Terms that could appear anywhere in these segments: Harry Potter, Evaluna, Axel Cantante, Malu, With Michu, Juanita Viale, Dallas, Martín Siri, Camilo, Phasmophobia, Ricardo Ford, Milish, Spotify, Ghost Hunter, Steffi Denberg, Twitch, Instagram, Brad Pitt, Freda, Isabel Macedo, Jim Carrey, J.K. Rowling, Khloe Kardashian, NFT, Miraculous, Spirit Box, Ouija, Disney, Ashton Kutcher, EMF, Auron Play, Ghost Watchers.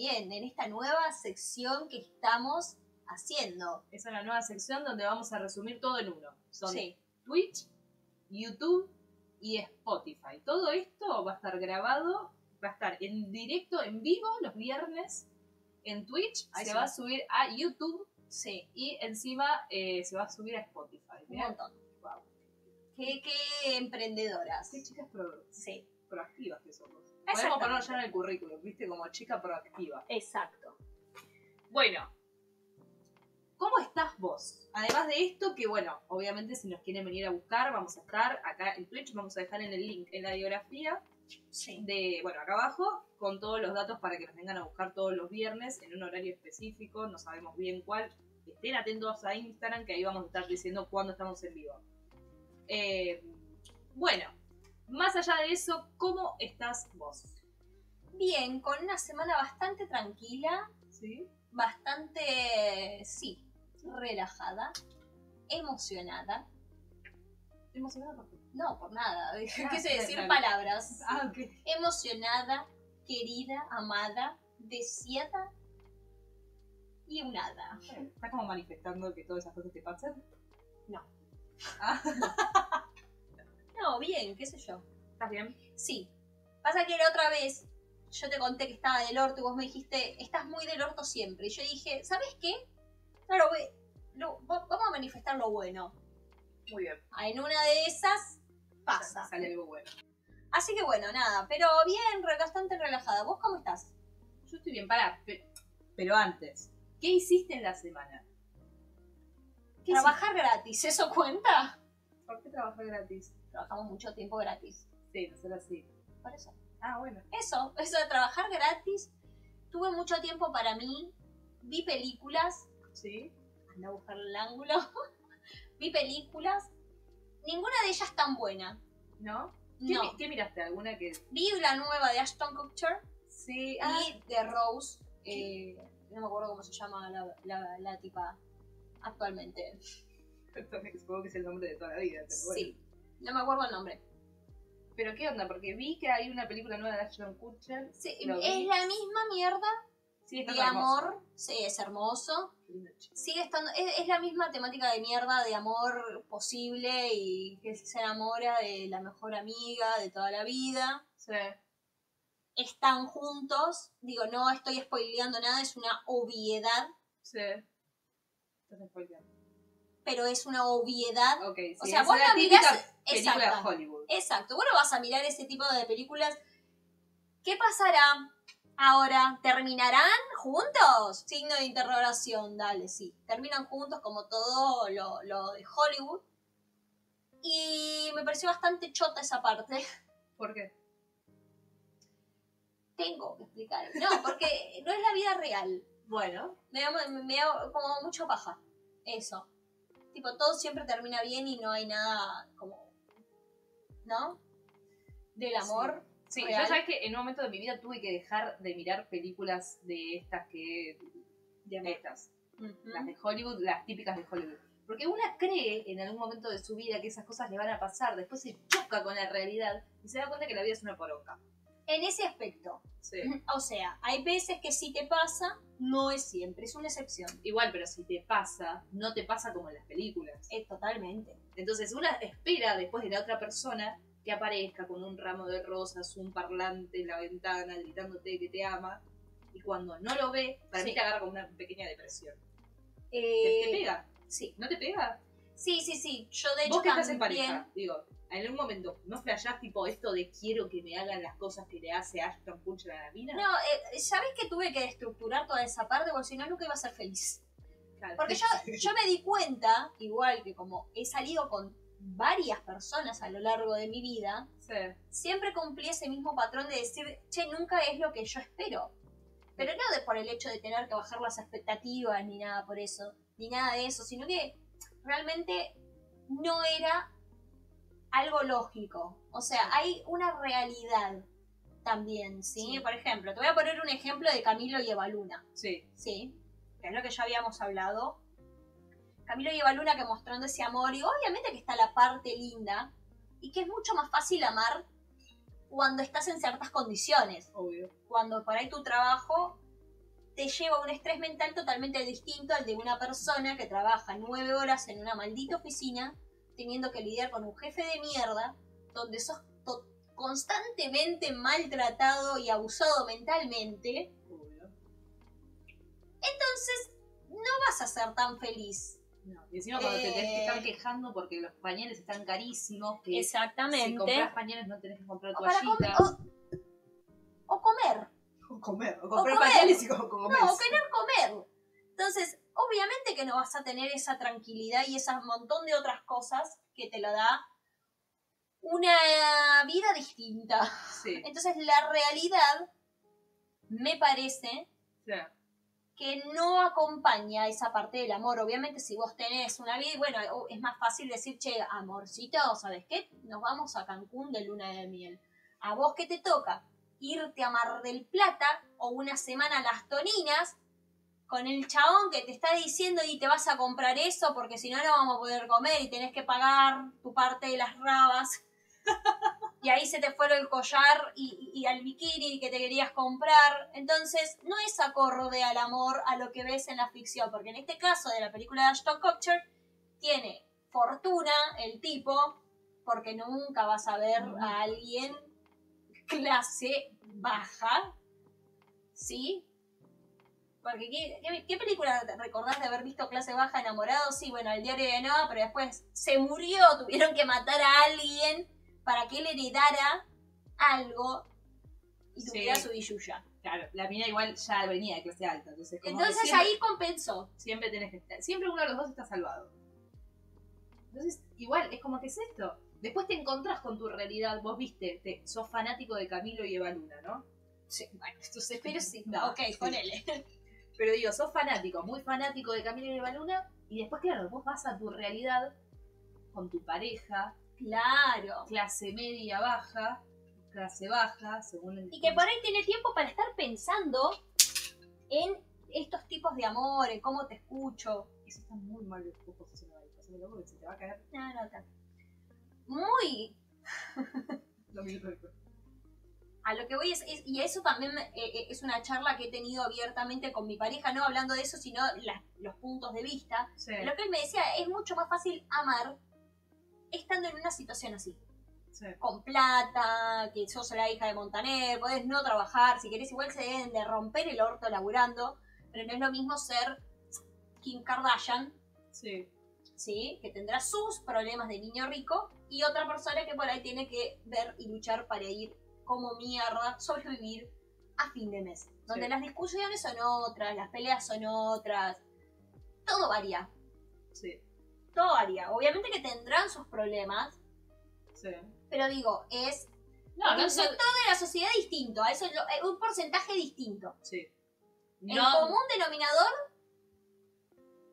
bien en esta nueva sección que estamos haciendo. Esa es la nueva sección donde vamos a resumir todo en uno. Son Twitch, YouTube y Spotify. Todo esto va a estar grabado, va a estar en directo, en vivo, los viernes en Twitch. Se va a subir a YouTube y encima se va a subir a Spotify. ¿Verdad? Un montón. Wow. Qué emprendedoras. Qué chicas proactivas que somos. Podemos ponerlo ya en el currículum, ¿viste? Como chica proactiva. Exacto. Bueno, ¿cómo estás vos? Además de esto, que bueno, obviamente si nos quieren venir a buscar, vamos a estar acá en Twitch, vamos a dejar en el link, en la biografía, bueno, acá abajo, con todos los datos para que nos vengan a buscar todos los viernes, en un horario específico, no sabemos bien cuál. Estén atentos a Instagram, que ahí vamos a estar diciendo cuándo estamos en vivo. Bueno. Más allá de eso, ¿cómo estás vos? Bien, con una semana bastante tranquila. ¿Sí? Bastante, relajada. Emocionada. ¿Emocionada por qué? No, por nada. Quise decir palabras. Ah, ok. Emocionada, querida, amada, deseada y unada. ¿Estás como manifestando que todas esas cosas te pasen? No. Ah. No, bien, qué sé yo. ¿Estás bien? Sí. Pasa que la otra vez yo te conté que estaba del orto y vos me dijiste, estás muy del orto siempre. Y yo dije, ¿sabes qué? Claro, vamos a manifestar lo bueno. Muy bien. En una de esas pasa. Sale algo bueno. Así que bueno, nada, pero bien, bastante relajada. ¿Vos cómo estás? Yo estoy bien, pará. Pero antes, ¿qué hiciste en la semana? Trabajar gratis, ¿eso cuenta? ¿Por qué trabajar gratis? Trabajamos mucho tiempo gratis. Sí, nosotros sí. Por eso. Ah, bueno. Eso de trabajar gratis. Tuve mucho tiempo para mí. Vi películas. Sí. Anda a buscar el ángulo. Vi películas. Ninguna de ellas tan buena. ¿No? No. ¿Qué miraste? ¿Alguna que...? Vi la nueva de Ashton Kutcher. Sí. Y de Rose. No me acuerdo cómo se llama la tipa actualmente. Supongo que es el nombre de toda la vida. Pero bueno. Sí. No me acuerdo el nombre. ¿Pero qué onda? Porque vi que hay una película nueva de Ashton Kutcher. Sí, es la misma mierda. Sí, de amor. Hermoso. Sí, es hermoso. Sigue estando... Es la misma temática de mierda, de amor posible y que se enamora de la mejor amiga de toda la vida. Sí. Están juntos. Digo, no estoy spoileando nada, es una obviedad. Sí. Estás spoileando. Pero es una obviedad. Okay, o sea, vos la mirás... Exacto. Hollywood. Exacto. Bueno, vas a mirar ese tipo de películas. ¿Qué pasará ahora? ¿Terminarán juntos? Signo de interrogación. Dale, sí. Terminan juntos como todo lo de Hollywood. Y me pareció bastante chota esa parte. ¿Por qué? Tengo que explicar. No, porque no es la vida real. Bueno. Me da como mucho paja. Eso. Tipo, todo siempre termina bien y no hay nada como... ¿No? Del amor. Sí, yo sabes que en un momento de mi vida tuve que dejar de mirar películas de estas que... De estas. Las de Hollywood, las típicas de Hollywood. Porque una cree en algún momento de su vida que esas cosas le van a pasar, después se choca con la realidad y se da cuenta que la vida es una poronga. En ese aspecto. Sí. O sea, hay veces que si te pasa, no es siempre, es una excepción. Igual, pero si te pasa, no te pasa como en las películas. Es totalmente. Entonces, una espera después de la otra persona que aparezca con un ramo de rosas, un parlante en la ventana, gritándote que te ama. Y cuando no lo ve, para mí te agarra como una pequeña depresión. ¿Te pega? Sí. ¿No te pega? Sí. Yo de hecho. Vos que estás en pareja, digo. En algún momento, ¿no flashás tipo esto de quiero que me hagan las cosas que le hace Ashton Kutcher a la mina? No, ¿sabés que tuve que estructurar toda esa parte? Porque si no, nunca iba a ser feliz. Claro. Porque yo me di cuenta, igual que como he salido con varias personas a lo largo de mi vida, siempre cumplí ese mismo patrón de decir, che, nunca es lo que yo espero. Pero no por el hecho de tener que bajar las expectativas ni nada por eso, ni nada de eso, sino que realmente no era... algo lógico, o sea, hay una realidad también, ¿sí? Por ejemplo, te voy a poner un ejemplo de Camilo y Evaluna. Sí. Sí, que es lo que ya habíamos hablado. Camilo y Evaluna que mostrando ese amor, y obviamente que está la parte linda, y que es mucho más fácil amar cuando estás en ciertas condiciones. Obvio. Cuando por ahí tu trabajo te lleva a un estrés mental totalmente distinto al de una persona que trabaja 9 horas en una maldita oficina, teniendo que lidiar con un jefe de mierda, donde sos constantemente maltratado y abusado mentalmente. Entonces, no vas a ser tan feliz. No, y encima cuando te tenés que estar quejando porque los pañales están carísimos. Que exactamente. Si compras pañales no tenés que comprar toallitas. O comprar pañales y comer. No, o querer comer. Entonces, obviamente que no vas a tener esa tranquilidad y ese montón de otras cosas que te lo da una vida distinta. Sí. Entonces, la realidad me parece... Sí. Que no acompaña esa parte del amor. Obviamente si vos tenés una vida, bueno, es más fácil decir, che, amorcito, ¿sabes qué? Nos vamos a Cancún de luna de miel. ¿A vos qué te toca? Irte a Mar del Plata o una semana a Las Toninas con el chabón que te está diciendo y te vas a comprar eso porque si no, no vamos a poder comer y tenés que pagar tu parte de las rabas. Y ahí se te fueron el collar y al bikini que te querías comprar. Entonces, no es acorde al amor, a lo que ves en la ficción. Porque en este caso de la película de Ashton Kutcher, tiene fortuna el tipo, porque nunca vas a ver a alguien clase baja. ¿Sí? Porque ¿qué película recordás de haber visto clase baja, enamorado? Sí, bueno, El diario de Noah, pero después se murió, tuvieron que matar a alguien para que él heredara algo y tuviera su billulla. Claro, la mina igual ya venía de clase alta. Entonces siempre, ahí compensó. Siempre tenés que estar, siempre uno de los dos está salvado. Entonces igual, es como que es esto. Después te encontrás con tu realidad. Vos viste, sos fanático de Camilo y Evaluna, ¿no? Sí, bueno, entonces, pero sí, no, ok, sí. Ponele. Pero digo, sos fanático, muy fanático de Camilo y Evaluna. Y después, claro, vos vas a tu realidad con tu pareja. Claro. Clase media baja, clase baja, según el... Y que por ahí tiene tiempo para estar pensando en estos tipos de amor, en cómo te escucho. Eso está muy mal posicionado ahí, pásame loco que se te va a caer. No, no, está. Muy... Lo mismo. A lo que voy es y eso también es una charla que he tenido abiertamente con mi pareja, no hablando de eso, sino los puntos de vista. Sí. Lo que él me decía, es mucho más fácil amar estando en una situación así, sí, con plata, que sos la hija de Montaner, podés no trabajar, si querés igual se deben de romper el orto laburando, pero no es lo mismo ser Kim Kardashian, sí, que tendrá sus problemas de niño rico, y otra persona que por ahí tiene que ver y luchar para ir como mierda, sobrevivir a fin de mes, donde las discusiones son otras, las peleas son otras, todo varía. Sí. Historia. Obviamente que tendrán sus problemas, sí, pero digo, es un sector de la sociedad distinto, eso es un porcentaje distinto. Sí. El común denominador,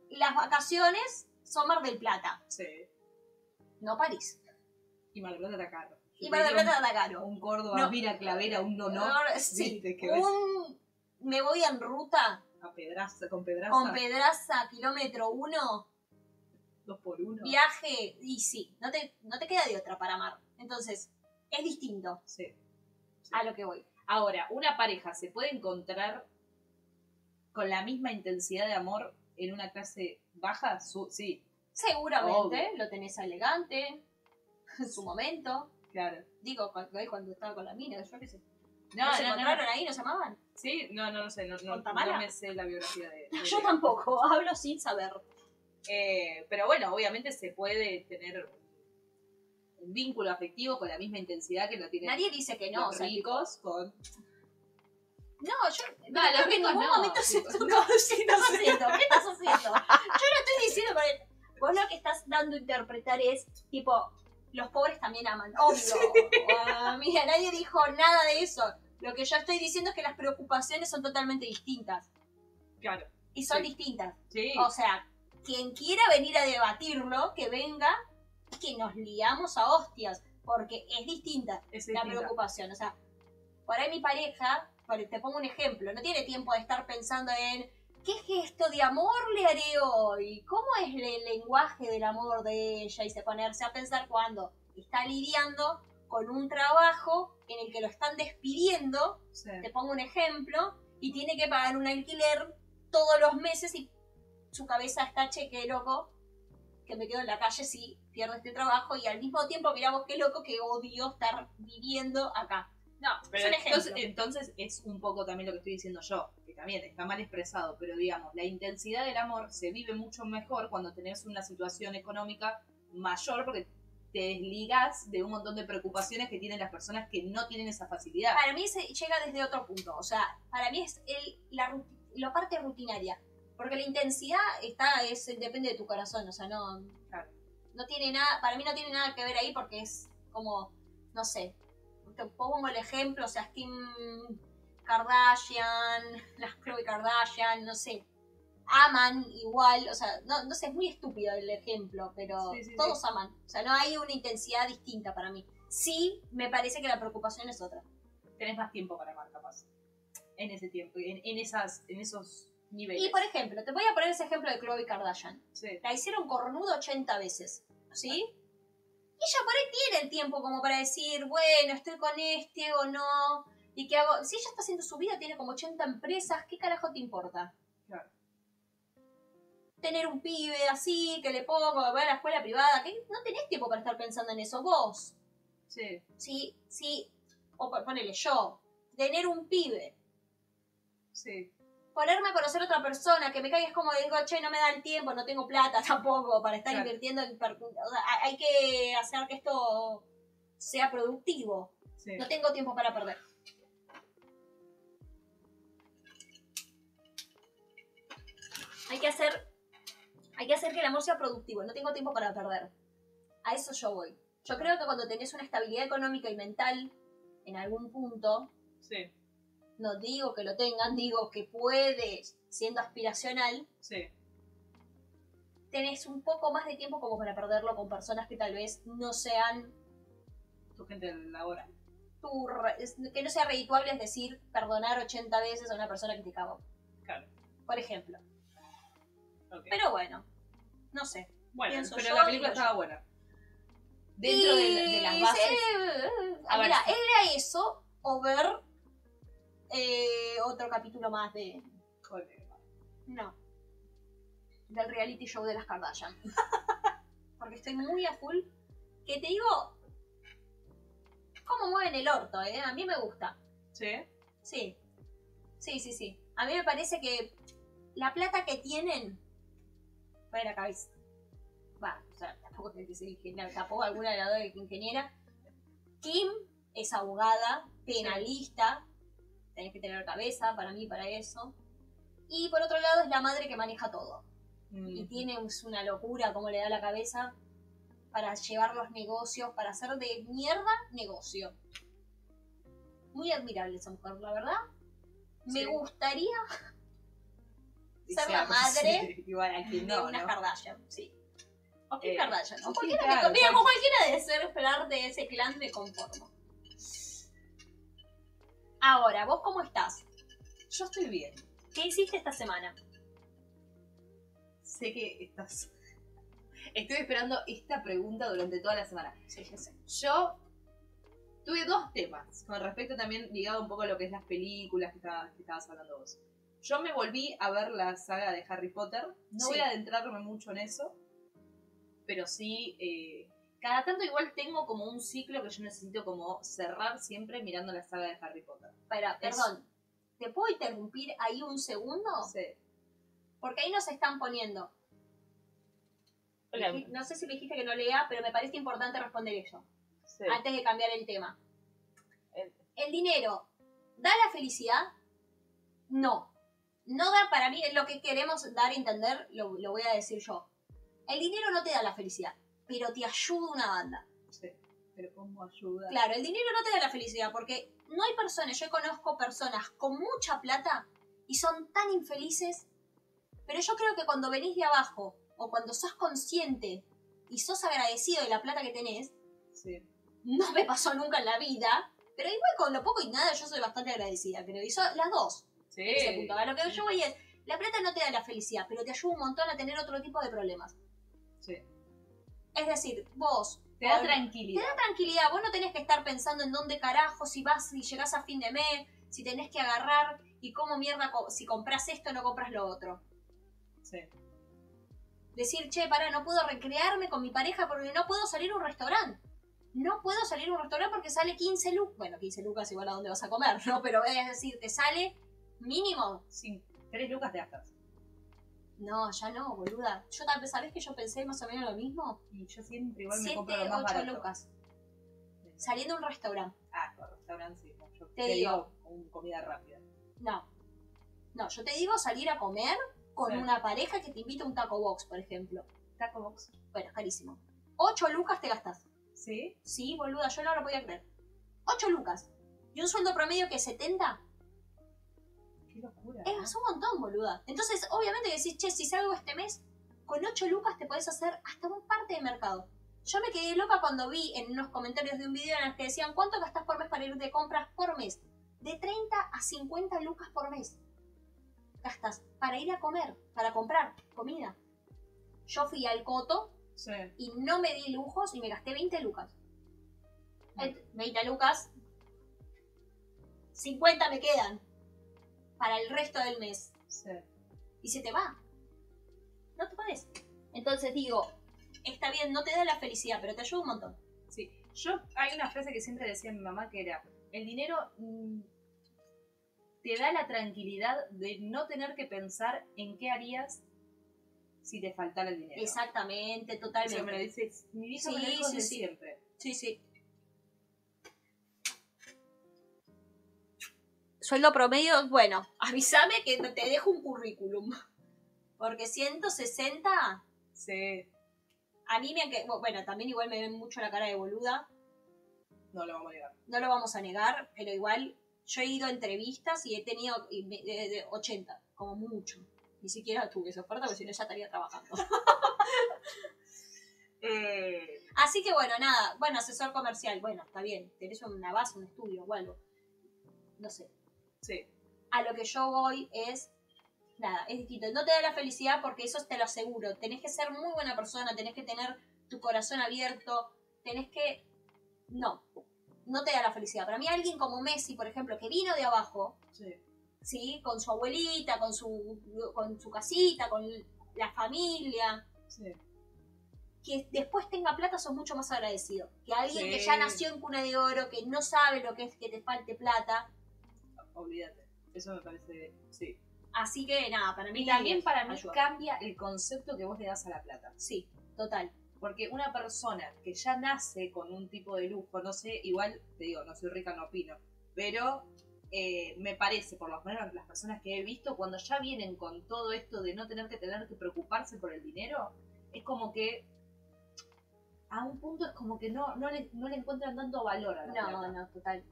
las vacaciones son Mar del Plata, sí, no París. Y Mar del Plata está caro. Y Mar del Plata está caro. Un Córdoba, Mira, Clavera, un sí, me voy en ruta. A Pedraza, con Pedraza. Con Pedraza, kilómetro 1. 2x1. Viaje, y sí, no te queda de otra para amar. Entonces, es distinto, sí, a lo que voy. Ahora, ¿una pareja se puede encontrar con la misma intensidad de amor en una clase baja? Sí. Seguramente, obvio. Lo tenés elegante, en su momento. Claro. Digo, cuando estaba con la mina, yo qué sé. ¿No se encontraron ahí? ¿No se amaban? Sí, no sé. No me sé la biografía de yo tampoco, hablo sin saber. Pero bueno, obviamente se puede tener un vínculo afectivo con la misma intensidad que lo tienen. Nadie dice que no, los ricos con... No, yo creo que en ningún momento se toca. ¿Qué estás haciendo? Yo no estoy diciendo, pero vos lo que estás dando a interpretar es, tipo, los pobres también aman. Obvio. Sí. Mira, nadie dijo nada de eso. Lo que yo estoy diciendo es que las preocupaciones son totalmente distintas. Claro. Y son distintas. Sí. O sea... Quien quiera venir a debatirlo, que venga, que nos liamos a hostias, porque es distinta la preocupación. O sea, por ahí mi pareja, te pongo un ejemplo, no tiene tiempo de estar pensando en qué gesto de amor le haré hoy, cómo es el lenguaje del amor de ella, y se ponerse a pensar cuando está lidiando con un trabajo en el que lo están despidiendo, te pongo un ejemplo, y tiene que pagar un alquiler todos los meses y su cabeza está cheque, loco, que me quedo en la calle si pierdo este trabajo, y al mismo tiempo, mirá vos qué loco que odio estar viviendo acá. No, pero entonces es un poco también lo que estoy diciendo yo, que también está mal expresado, pero digamos, la intensidad del amor se vive mucho mejor cuando tenés una situación económica mayor, porque te desligas de un montón de preocupaciones que tienen las personas que no tienen esa facilidad. Para mí se llega desde otro punto, o sea, para mí es la parte rutinaria, porque la intensidad depende de tu corazón, o sea, no, claro, no tiene nada, para mí no tiene nada que ver ahí, porque es como, no sé, te pongo el ejemplo, o sea, Kim Kardashian, las Khloe Kardashian, no sé, aman igual, o sea, no sé, es muy estúpido el ejemplo, pero sí, todos aman, o sea, no hay una intensidad distinta para mí. Sí, me parece que la preocupación es otra. Tenés más tiempo para amar, capaz, en ese tiempo, en esos niveles. Y por ejemplo, te voy a poner ese ejemplo de Khloe Kardashian. Sí. La hicieron cornuda 80 veces, ¿sí? Ajá. Y ella por ahí tiene el tiempo como para decir, bueno, estoy con este o no, y qué hago. Si ella está haciendo su vida, tiene como 80 empresas, ¿qué carajo te importa? Claro. Tener un pibe así, que le pongo, va a la escuela privada, que no tenés tiempo para estar pensando en eso, vos. Sí. Sí, o ponele yo, tener un pibe. Sí. Ponerme a conocer a otra persona, que me caiga, es como digo, che, no me da el tiempo, no tengo plata tampoco para estar invirtiendo en... O sea, hay que hacer que esto sea productivo. Sí. No tengo tiempo para perder. Hay que hacer que el amor sea productivo, no tengo tiempo para perder. A eso yo voy. Yo creo que cuando tenés una estabilidad económica y mental, en algún punto... Sí. No digo que lo tengan, digo que puedes, siendo aspiracional, sí, tenés un poco más de tiempo como para perderlo con personas que tal vez no sean... Tu gente laboral. Que no sea redituable, es decir, perdonar 80 veces a una persona que te cagó. Claro. Por ejemplo. Okay. Pero bueno, no sé. Bueno, pienso pero yo, la película estaba buena. Dentro y... de las bases... Mira, era eso o ver... otro capítulo más de... No. Del reality show de las Kardashian. Porque estoy muy a full. Que te digo... Cómo mueven el orto, ¿eh? A mí me gusta. ¿Sí? Sí. A mí me parece que... La plata que tienen... Va de la cabeza. Va, o sea, tampoco es que soy ingeniera. Tampoco alguna de las dos es ingeniera. Kim es abogada, penalista... Sí. Tenés que tener cabeza, para mí, para eso. Y por otro lado es la madre que maneja todo. Mm. Y tiene una locura cómo le da la cabeza para llevar los negocios, para hacer de mierda negocio. Muy admirable esa mujer, la verdad. Sí. Me gustaría ser la madre de una Kardashian, sí. O Kim Kardashian, o cualquiera, claro, que con cualquiera de ser esperar de ese clan me conformo. Ahora, ¿vos cómo estás? Yo estoy bien. ¿Qué hiciste esta semana? Sé que estás... Estoy esperando esta pregunta durante toda la semana. Sí, ya sé. Yo tuve dos temas, con respecto también ligado un poco a lo que es las películas que estabas hablando vos. Yo me volví a ver la saga de Harry Potter. No voy a adentrarme mucho en eso, pero sí... Cada tanto igual tengo como un ciclo que yo necesito como cerrar siempre mirando la saga de Harry Potter. Perdón, ¿te puedo interrumpir ahí un segundo? Sí. Porque ahí nos están poniendo. Hola. No sé si me dijiste que no lea, pero me parece importante responder eso. Sí. Antes de cambiar el tema. ¿El dinero da la felicidad? No. No da, para mí, lo que queremos dar a entender, lo voy a decir yo. El dinero no te da la felicidad, pero te ayuda una banda. Sí, pero ¿cómo ayuda? Claro, el dinero no te da la felicidad, porque no hay personas, yo conozco personas con mucha plata y son tan infelices, pero yo creo que cuando venís de abajo, o cuando sos consciente y sos agradecido de la plata que tenés, sí. No me pasó nunca en la vida, pero igual con lo poco y nada yo soy bastante agradecida, creo, y son las dos. Sí. Ese punto. Lo que yo voy es, la plata no te da la felicidad, pero te ayuda un montón a tener otro tipo de problemas. Sí. Es decir, vos... Te da tranquilidad. Te da tranquilidad. Vos no tenés que estar pensando en dónde carajo, si vas, si llegás a fin de mes, si tenés que agarrar y y cómo mierda, si compras esto no compras lo otro. Sí. Decir, che, pará, no puedo recrearme con mi pareja porque no puedo salir a un restaurante. No puedo salir a un restaurante porque sale 15 lucas. Bueno, 15 lucas igual a dónde vas a comer, ¿no? Pero es decir, te sale mínimo. Sí, 3 lucas te gastas. No, ya no, boluda. Yo también, ¿sabés que yo pensé más o menos lo mismo? Y yo siempre igual me compro lo más barato. 7, 8 lucas. Saliendo a un restaurante. Ah, no, restaurante sí. Yo te digo comida rápida. No. No, yo te digo salir a comer con una pareja que te invita a un taco box, por ejemplo. Taco box. Bueno, carísimo. 8 lucas te gastas. ¿Sí? Sí, boluda, yo no lo podía creer. 8 lucas. ¿Y un sueldo promedio que 70? Qué locura. Es un montón, boluda. Entonces, obviamente decís, che, si salgo este mes, con 8 lucas te podés hacer hasta un parte de mercado. Yo me quedé loca cuando vi en unos comentarios de un video en los que decían, ¿cuánto gastás por mes para ir de compras por mes? De 30 a 50 lucas por mes. Gastas para ir a comer, para comprar comida. Yo fui al Coto y no me di lujos y me gasté 20 lucas. 20 lucas, 50 me quedan para el resto del mes. Sí. Y se te va. No te podés. Entonces digo, está bien, no te da la felicidad, pero te ayuda un montón. Sí. Yo, hay una frase que siempre decía mi mamá que era, el dinero te da la tranquilidad de no tener que pensar en qué harías si te faltara el dinero. Exactamente, totalmente. Siempre me lo dices, mi vieja me lo dijo desde siempre. Sí, sí. Sueldo promedio, bueno, avísame que te dejo un currículum. Porque 160... Sí. A mí me... Bueno, también igual me ven mucho la cara de boluda. No lo vamos a negar. No lo vamos a negar, pero igual... Yo he ido a entrevistas y he tenido 80, como mucho. Ni siquiera tuve esa oferta, porque si no ya estaría trabajando. Así que bueno, nada. Bueno, asesor comercial. Bueno, está bien. Tenés una base, un estudio o algo. No sé. Sí. A lo que yo voy es... Nada, es distinto. No te da la felicidad porque eso te lo aseguro. Tenés que ser muy buena persona. Tenés que tener tu corazón abierto. Tenés que... No. No te da la felicidad. Para mí alguien como Messi, por ejemplo, que vino de abajo, ¿sí? Con su abuelita, con su casita, con la familia, que después tenga plata, sos mucho más agradecido. Que alguien que ya nació en cuna de oro, que no sabe lo que es que te falte plata. Olvídate. Eso me parece, sí. Así que nada, para mí... Y también para mí cambia el concepto que vos le das a la plata. Sí, total. Porque una persona que ya nace con un tipo de lujo, no sé, igual te digo, no soy rica, no opino, pero me parece, por lo menos las personas que he visto, cuando ya vienen con todo esto de no tener que preocuparse por el dinero, es como que a un punto es como que no le encuentran tanto valor a la plata. No, total.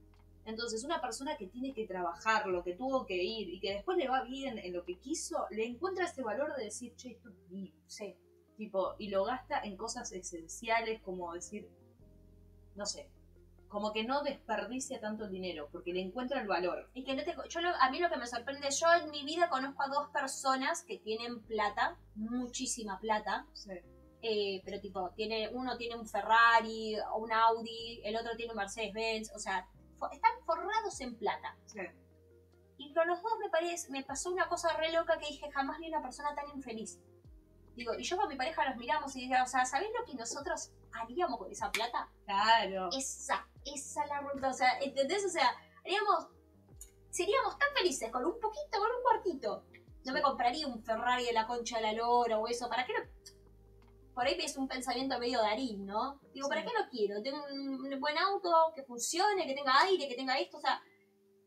Entonces una persona que tiene que trabajar, lo que tuvo que ir y que después le va bien en lo que quiso, le encuentra ese valor de decir, che, esto es mío. Sí. Tipo, y lo gasta en cosas esenciales, como decir, no sé, como que no desperdicia tanto el dinero, porque le encuentra el valor. Y que no te, a mí lo que me sorprende, yo en mi vida conozco a 2 personas que tienen plata, muchísima plata, pero tipo, uno tiene un Ferrari, un Audi, el otro tiene un Mercedes-Benz, o sea, están forrados en plata. Sí. Y con los 2 me pasó una cosa re loca que dije, jamás vi una persona tan infeliz. Digo, y yo con mi pareja los miramos y decíamos, o sea, ¿sabés lo que nosotros haríamos con esa plata? Claro. Esa la ruta, o sea, ¿entendés? O sea, seríamos tan felices con un poquito, con un cuartito. No me compraría un Ferrari de la concha de la lora o eso, ¿para qué lo...? Por ahí es un pensamiento medio darín, ¿no? Digo, ¿para qué lo quiero? Tengo un buen auto, que funcione, que tenga aire, que tenga esto, o sea...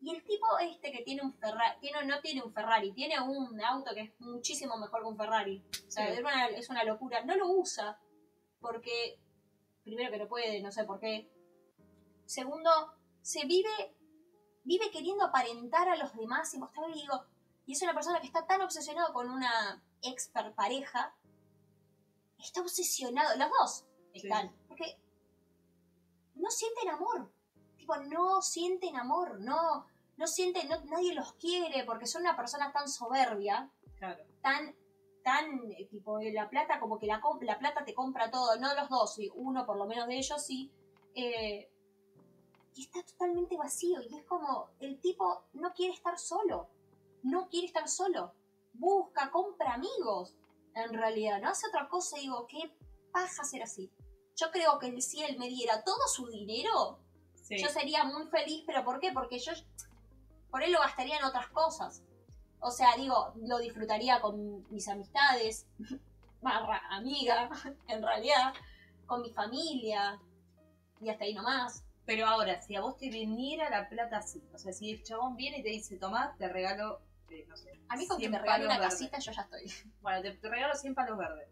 Y el tipo este que tiene un Ferrari, no tiene un Ferrari, tiene un auto que es muchísimo mejor que un Ferrari. O sea, es una locura. No lo usa porque, primero que no puede, no sé por qué. Segundo, se vive queriendo aparentar a los demás y mostrar, y es una persona que está tan obsesionada con una expert pareja. Está obsesionado, los 2 están, porque no sienten amor. No sienten amor, no sienten, nadie los quiere porque son una persona tan soberbia, tan tipo la plata, como que la plata te compra todo, no los 2, uno por lo menos de ellos sí, y está totalmente vacío y es como el tipo no quiere estar solo, no quiere estar solo, busca, compra amigos, en realidad, no hace otra cosa. Digo, qué paja ser así. Yo creo que si él me diera todo su dinero, sí, yo sería muy feliz, pero ¿por qué? Porque yo por él lo gastaría en otras cosas. O sea, digo, lo disfrutaría con mis amistades, barra amiga, en realidad, con mi familia, y hasta ahí nomás. Pero ahora, si a vos te viniera la plata así, o sea, si el chabón viene y te dice, tomá, te regalo, no sé. A mí con que me regale una casita yo ya estoy. Bueno, te regalo 100 palos verdes.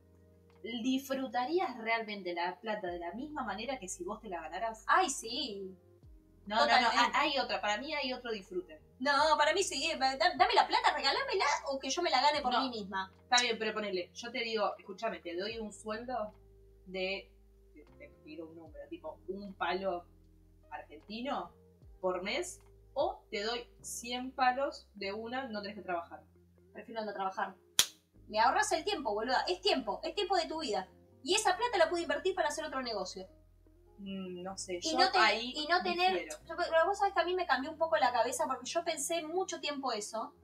¿Disfrutarías realmente la plata de la misma manera que si vos te la ganaras? ¡Ay, sí! No, totalmente. No, no, hay otra, para mí hay otro disfrute. No, para mí sí, dame la plata, regalámela o que yo me la gane por mí misma. Está bien, pero ponele, yo te digo, escúchame, te doy un sueldo de, te tiro un número, tipo un palo argentino por mes, o te doy 100 palos de una, no tenés que trabajar. Prefiero no trabajar. Me ahorras el tiempo, boluda, es tiempo de tu vida. Y esa plata la pude invertir para hacer otro negocio. No sé, yo ahí y no tener. Vos sabés que a mí me cambió un poco la cabeza porque yo pensé mucho tiempo eso.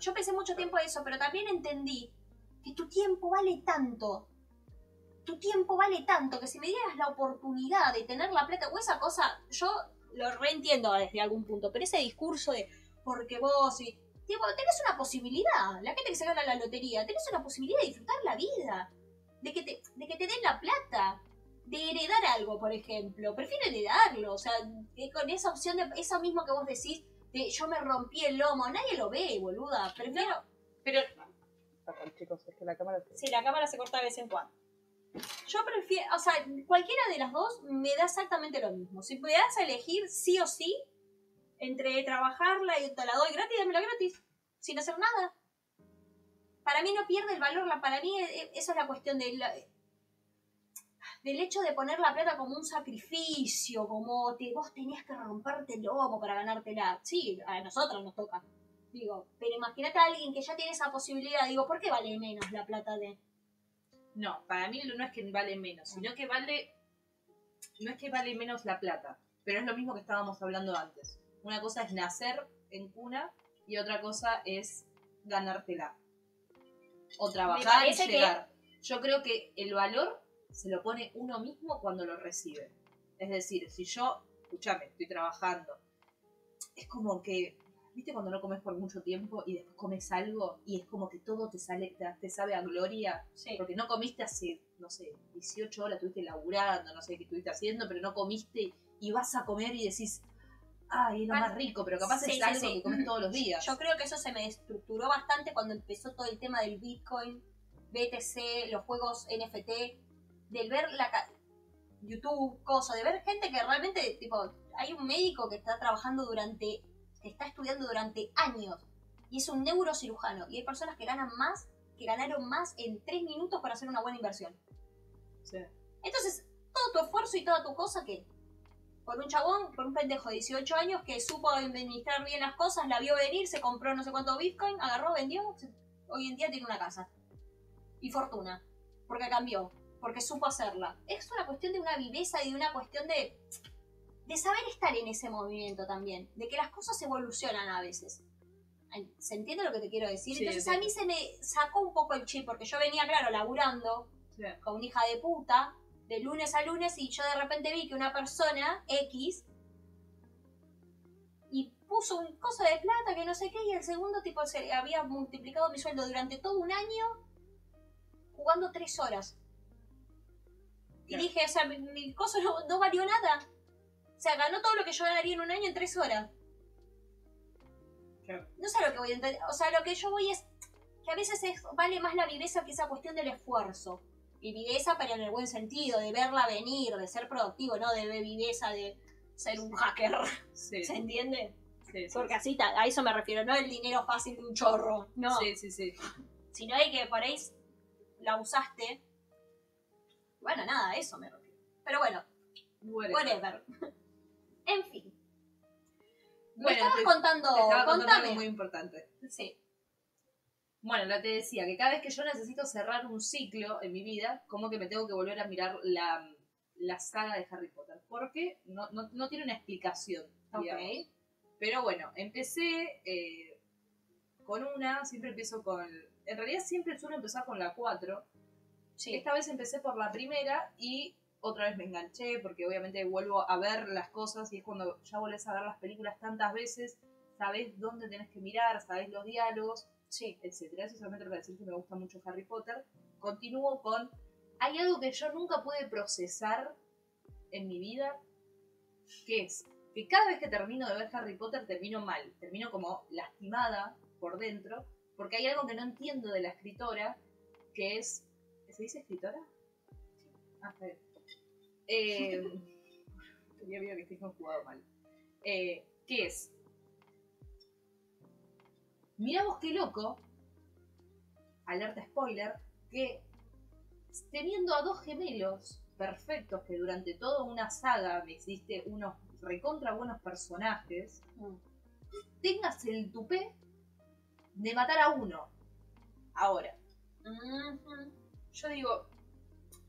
Yo pensé mucho tiempo eso, pero también entendí que tu tiempo vale tanto. Tu tiempo vale tanto que si me dieras la oportunidad de tener la plata o esa cosa, yo lo reentiendo desde algún punto, pero ese discurso de porque vos y. Tipo, tenés una posibilidad, la gente que se gana la lotería, tenés una posibilidad de disfrutar la vida, de que te den la plata, de heredar algo, por ejemplo. Prefiero heredarlo, o sea, con esa opción, de eso mismo que vos decís, de yo me rompí el lomo, nadie lo ve, boluda. Prefiero... Pero... Perdón, chicos, es que la cámara... Sí, la cámara se corta de vez en cuando. Yo prefiero, o sea, cualquiera de las dos me da exactamente lo mismo. Si me das a elegir sí o sí, entre trabajarla y te la doy gratis, dámela gratis, sin hacer nada. Para mí no pierde el valor, para mí esa es la cuestión del hecho de poner la plata como un sacrificio, como vos tenías que romperte el lomo para ganártela. Sí, a nosotros nos toca. Digo, pero imagínate a alguien que ya tiene esa posibilidad, digo, ¿por qué vale menos la plata de...? No, para mí no es que vale menos, sino que vale... No es que vale menos la plata, pero es lo mismo que estábamos hablando antes. Una cosa es nacer en cuna y otra cosa es ganártela. O trabajar y llegar. Que... Yo creo que el valor se lo pone uno mismo cuando lo recibe. Es decir, si yo, escúchame, estoy trabajando, es como que, ¿viste cuando no comes por mucho tiempo y después comes algo y es como que todo te sabe a gloria? Sí. Porque no comiste hace, no sé, 18 horas, estuviste laburando, no sé qué estuviste haciendo, pero no comiste y vas a comer y decís... Ay, es lo más rico, pero capaz sí, es algo que comes todos los días. Yo creo que eso se me estructuró bastante cuando empezó todo el tema del Bitcoin, BTC, los juegos NFT, del ver YouTube, cosas, de ver gente que realmente, tipo, hay un médico que está trabajando durante, que está estudiando durante años, y es un neurocirujano, y hay personas que ganan más, que ganaron más en 3 minutos para hacer una buena inversión. Sí. Entonces, todo tu esfuerzo y toda tu cosa que... Por un chabón, por un pendejo de 18 años que supo administrar bien las cosas, la vio venir, se compró no sé cuánto Bitcoin, agarró, vendió, hoy en día tiene una casa. Y fortuna. Porque cambió. Porque supo hacerla. Es una cuestión de una viveza y de una cuestión de saber estar en ese movimiento también. De que las cosas evolucionan a veces. ¿Se entiende lo que te quiero decir? Sí, entonces sí. A mí se me sacó un poco el chip, porque yo venía, claro, laburando con una hija de puta, de lunes a lunes, y yo de repente vi que una persona, X, y puso un coso de plata que no sé qué, y el segundo tipo se había multiplicado mi sueldo durante todo un año jugando 3 horas. Y dije, o sea, mi coso no valió nada. O sea, ganó todo lo que yo ganaría en un año en 3 horas. Claro. No sé lo que voy a entender. O sea, lo que yo voy es que a veces vale más la viveza que esa cuestión del esfuerzo. Y viveza, pero en el buen sentido, de verla venir, de ser productivo, no de viveza de ser un hacker. Sí. ¿Se entiende? Sí, sí. Porque así, a eso me refiero, no el dinero fácil de un chorro, no. Sí, sí, sí. Sino de que por ahí la usaste. Bueno, nada, a eso me refiero. Pero bueno, whatever. En fin. Me bueno, estabas contando. Te estaba contando algo muy importante. Sí. Bueno, te decía que cada vez que yo necesito cerrar un ciclo en mi vida, como que me tengo que volver a mirar la, la saga de Harry Potter, porque no tiene una explicación, okay. Pero bueno, empecé con una, siempre empiezo con... En realidad siempre suelo empezar con la 4. Sí. Esta vez empecé por la primera y otra vez me enganché, porque obviamente vuelvo a ver las cosas y es cuando ya volvés a ver las películas tantas veces, sabés dónde tenés que mirar, sabés los diálogos, sí, etcétera. Eso solamente para decir que me gusta mucho Harry Potter. Continúo con... Hay algo que yo nunca pude procesar en mi vida, que es que cada vez que termino de ver Harry Potter termino mal, termino como lastimada por dentro, porque hay algo que no entiendo de la escritora, que es... ¿Se dice escritora? Ah, está bien. Yo veo que estoy conjugado mal. ¿Qué es? Mirá vos qué loco, alerta spoiler, que teniendo a dos gemelos perfectos que durante toda una saga existe unos recontra buenos personajes, tengas el tupé de matar a uno. Ahora. Yo digo,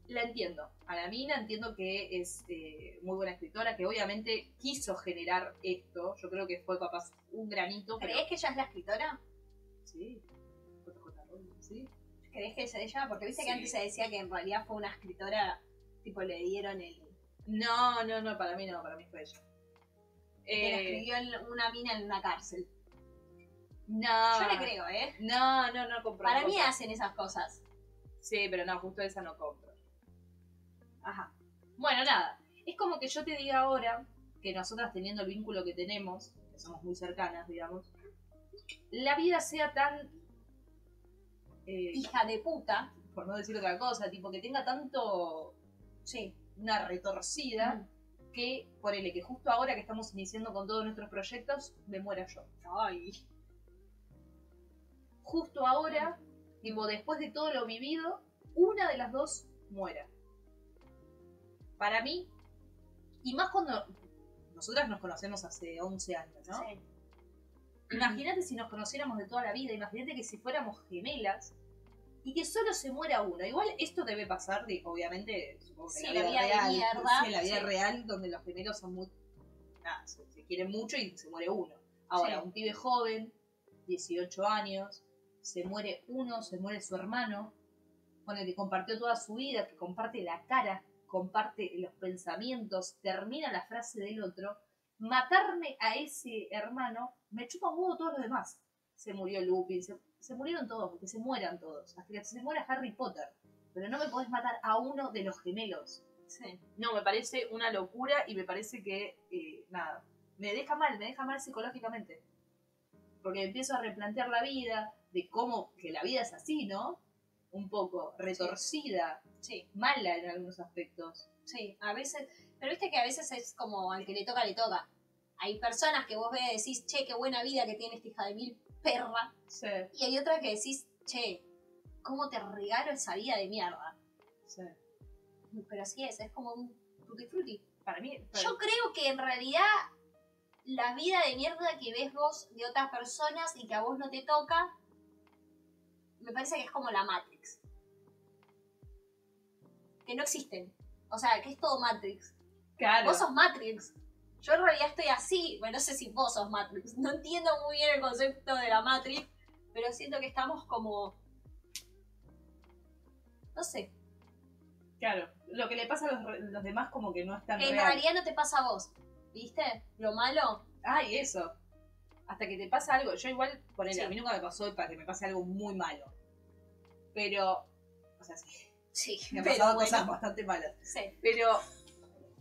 la entiendo. A la mina entiendo que es muy buena escritora, que obviamente quiso generar esto. Yo creo que fue capaz un granito. ¿Crees que ella es la escritora? Sí. ¿Sí? ¿Crees que ella es ella? Porque viste que antes se decía que en realidad fue una escritora, tipo le dieron el... No, para mí no, para mí fue ella. Que la escribió en una mina en una cárcel. No. Yo le creo, ¿eh? No compro. Para mí hacen esas cosas. Sí, pero no, justo esa no compro. Ajá. Bueno, nada. Es como que yo te diga ahora que nosotras teniendo el vínculo que tenemos, que somos muy cercanas, digamos, la vida sea tan... hija de puta, por no decir otra cosa, tipo que tenga tanto... Sí, una retorcida, que, ponele, que justo ahora que estamos iniciando con todos nuestros proyectos, me muera yo. Ay. Justo ahora... Tipo, después de todo lo vivido, una de las dos muera. Para mí, y más cuando nosotras nos conocemos hace 11 años, ¿no? Sí. Imagínate si nos conociéramos de toda la vida, imagínate que si fuéramos gemelas y que solo se muera una. Igual esto debe pasar, obviamente, supongo que en la vida real, en la vida real, donde los gemelos son muy... Nada, se quieren mucho y se muere uno. Ahora, un pibe joven, 18 años... Se muere uno, se muere su hermano, con el que compartió toda su vida, que comparte la cara, comparte los pensamientos, termina la frase del otro. Matarme a ese hermano me chupa un huevo todos los demás. Se murió Lupin, se murieron todos, porque se mueran todos. Hasta que se muera Harry Potter. Pero no me podés matar a uno de los gemelos. Sí. No, me parece una locura y me parece que, nada, me deja mal psicológicamente. Porque empiezo a replantear la vida, de cómo que la vida es así, ¿no? Un poco retorcida, sí, mala en algunos aspectos. Sí, a veces, pero viste que a veces es como al que le toca, le toca. Hay personas que vos ves y decís, che, qué buena vida que tiene esta hija de mil perra. Sí. Y hay otras que decís, che, cómo te regalo esa vida de mierda. Sí. Pero así es como un tutti frutti. Para mí... Yo creo que en realidad... La vida de mierda que ves vos de otras personas y que a vos no te toca, me parece que es como la Matrix. Que no existen. O sea, que es todo Matrix. Claro. Vos sos Matrix. Yo en realidad estoy así. Bueno, no sé si vos sos Matrix. No entiendo muy bien el concepto de la Matrix, pero siento que estamos como... No sé. Claro. Lo que le pasa a los demás como que no es tan real. Que en realidad no te pasa a vos. ¿Viste? Lo malo. Ay, eso. Hasta que te pasa algo. Yo igual, ponele, a mí nunca me pasó para que me pase algo muy malo. Pero, o sea, sí. Me han pasado cosas bastante malas. Sí. Pero,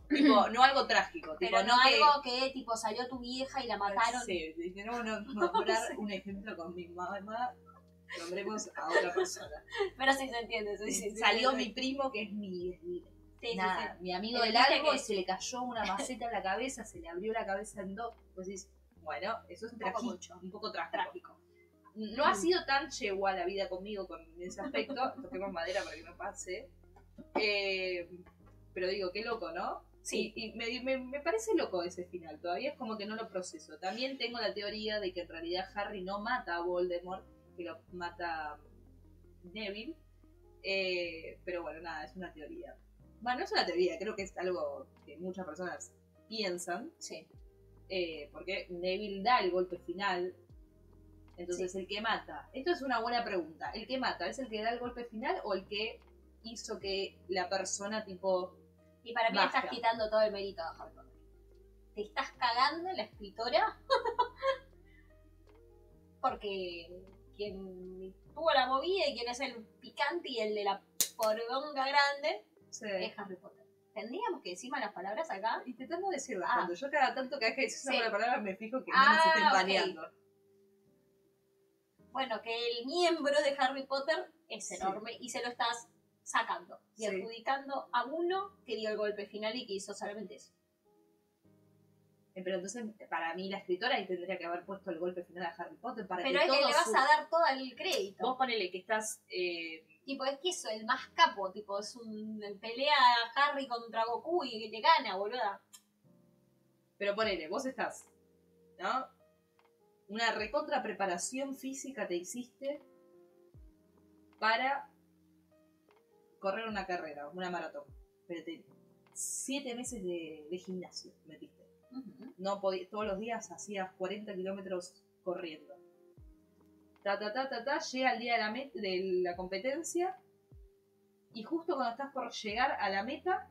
tipo, no algo trágico. Tipo, pero no algo que, tipo, salió tu vieja y la mataron. Sí, tenemos que nombrar un ejemplo con mi mamá. Nombremos a otra persona. Pero sí se entiende. Sí, salió mi primo, que es mi... Sí, nada, mi amigo del árbol, se le cayó una maceta en la cabeza, se le abrió la cabeza en dos. Pues dices, bueno, eso es un poco trágico. No ha sido tan yegua la vida conmigo con ese aspecto. Toquemos madera para que no pase. Pero digo, qué loco, ¿no? Sí. Y me parece loco ese final. Todavía es como que no lo proceso. También tengo la teoría de que en realidad Harry no mata a Voldemort, que lo mata Neville. Pero bueno, nada, es una teoría. Bueno, es una teoría, creo que es algo que muchas personas piensan. Sí. Porque Neville da el golpe final. Entonces, sí. El que mata. Esto es una buena pregunta. ¿El que mata es el que da el golpe final o el que hizo que la persona, tipo... Y para mí le estás quitando todo el mérito a Harry Potter. Te estás cagando en la escritora. Porque quien tuvo la movida y quien es el picante y el de la poronga grande es Harry Potter. Tendríamos que decir malas palabras acá. Y te tengo que decir, cuando yo cada tanto que decís malas palabras me fijo que no se estén paneando. Bueno, que el miembro de Harry Potter es enorme y se lo estás sacando y adjudicando a uno que dio el golpe final y que hizo solamente eso. Pero entonces, para mí, la escritora ahí tendría que haber puesto el golpe final a Harry Potter para pero que es que le vas a dar todo el crédito. Vos ponele que estás... Tipo, es que eso, el más capo, tipo, es un... Pelea Harry contra Goku y le gana, boluda. Pero ponele, vos estás, ¿no? Una recontra preparación física te hiciste para correr una carrera, una maratón. Pero 7 meses de gimnasio metiste. Uh-huh. No podías, todos los días hacías 40 kilómetros corriendo. Llega el día de la competencia y justo cuando estás por llegar a la meta,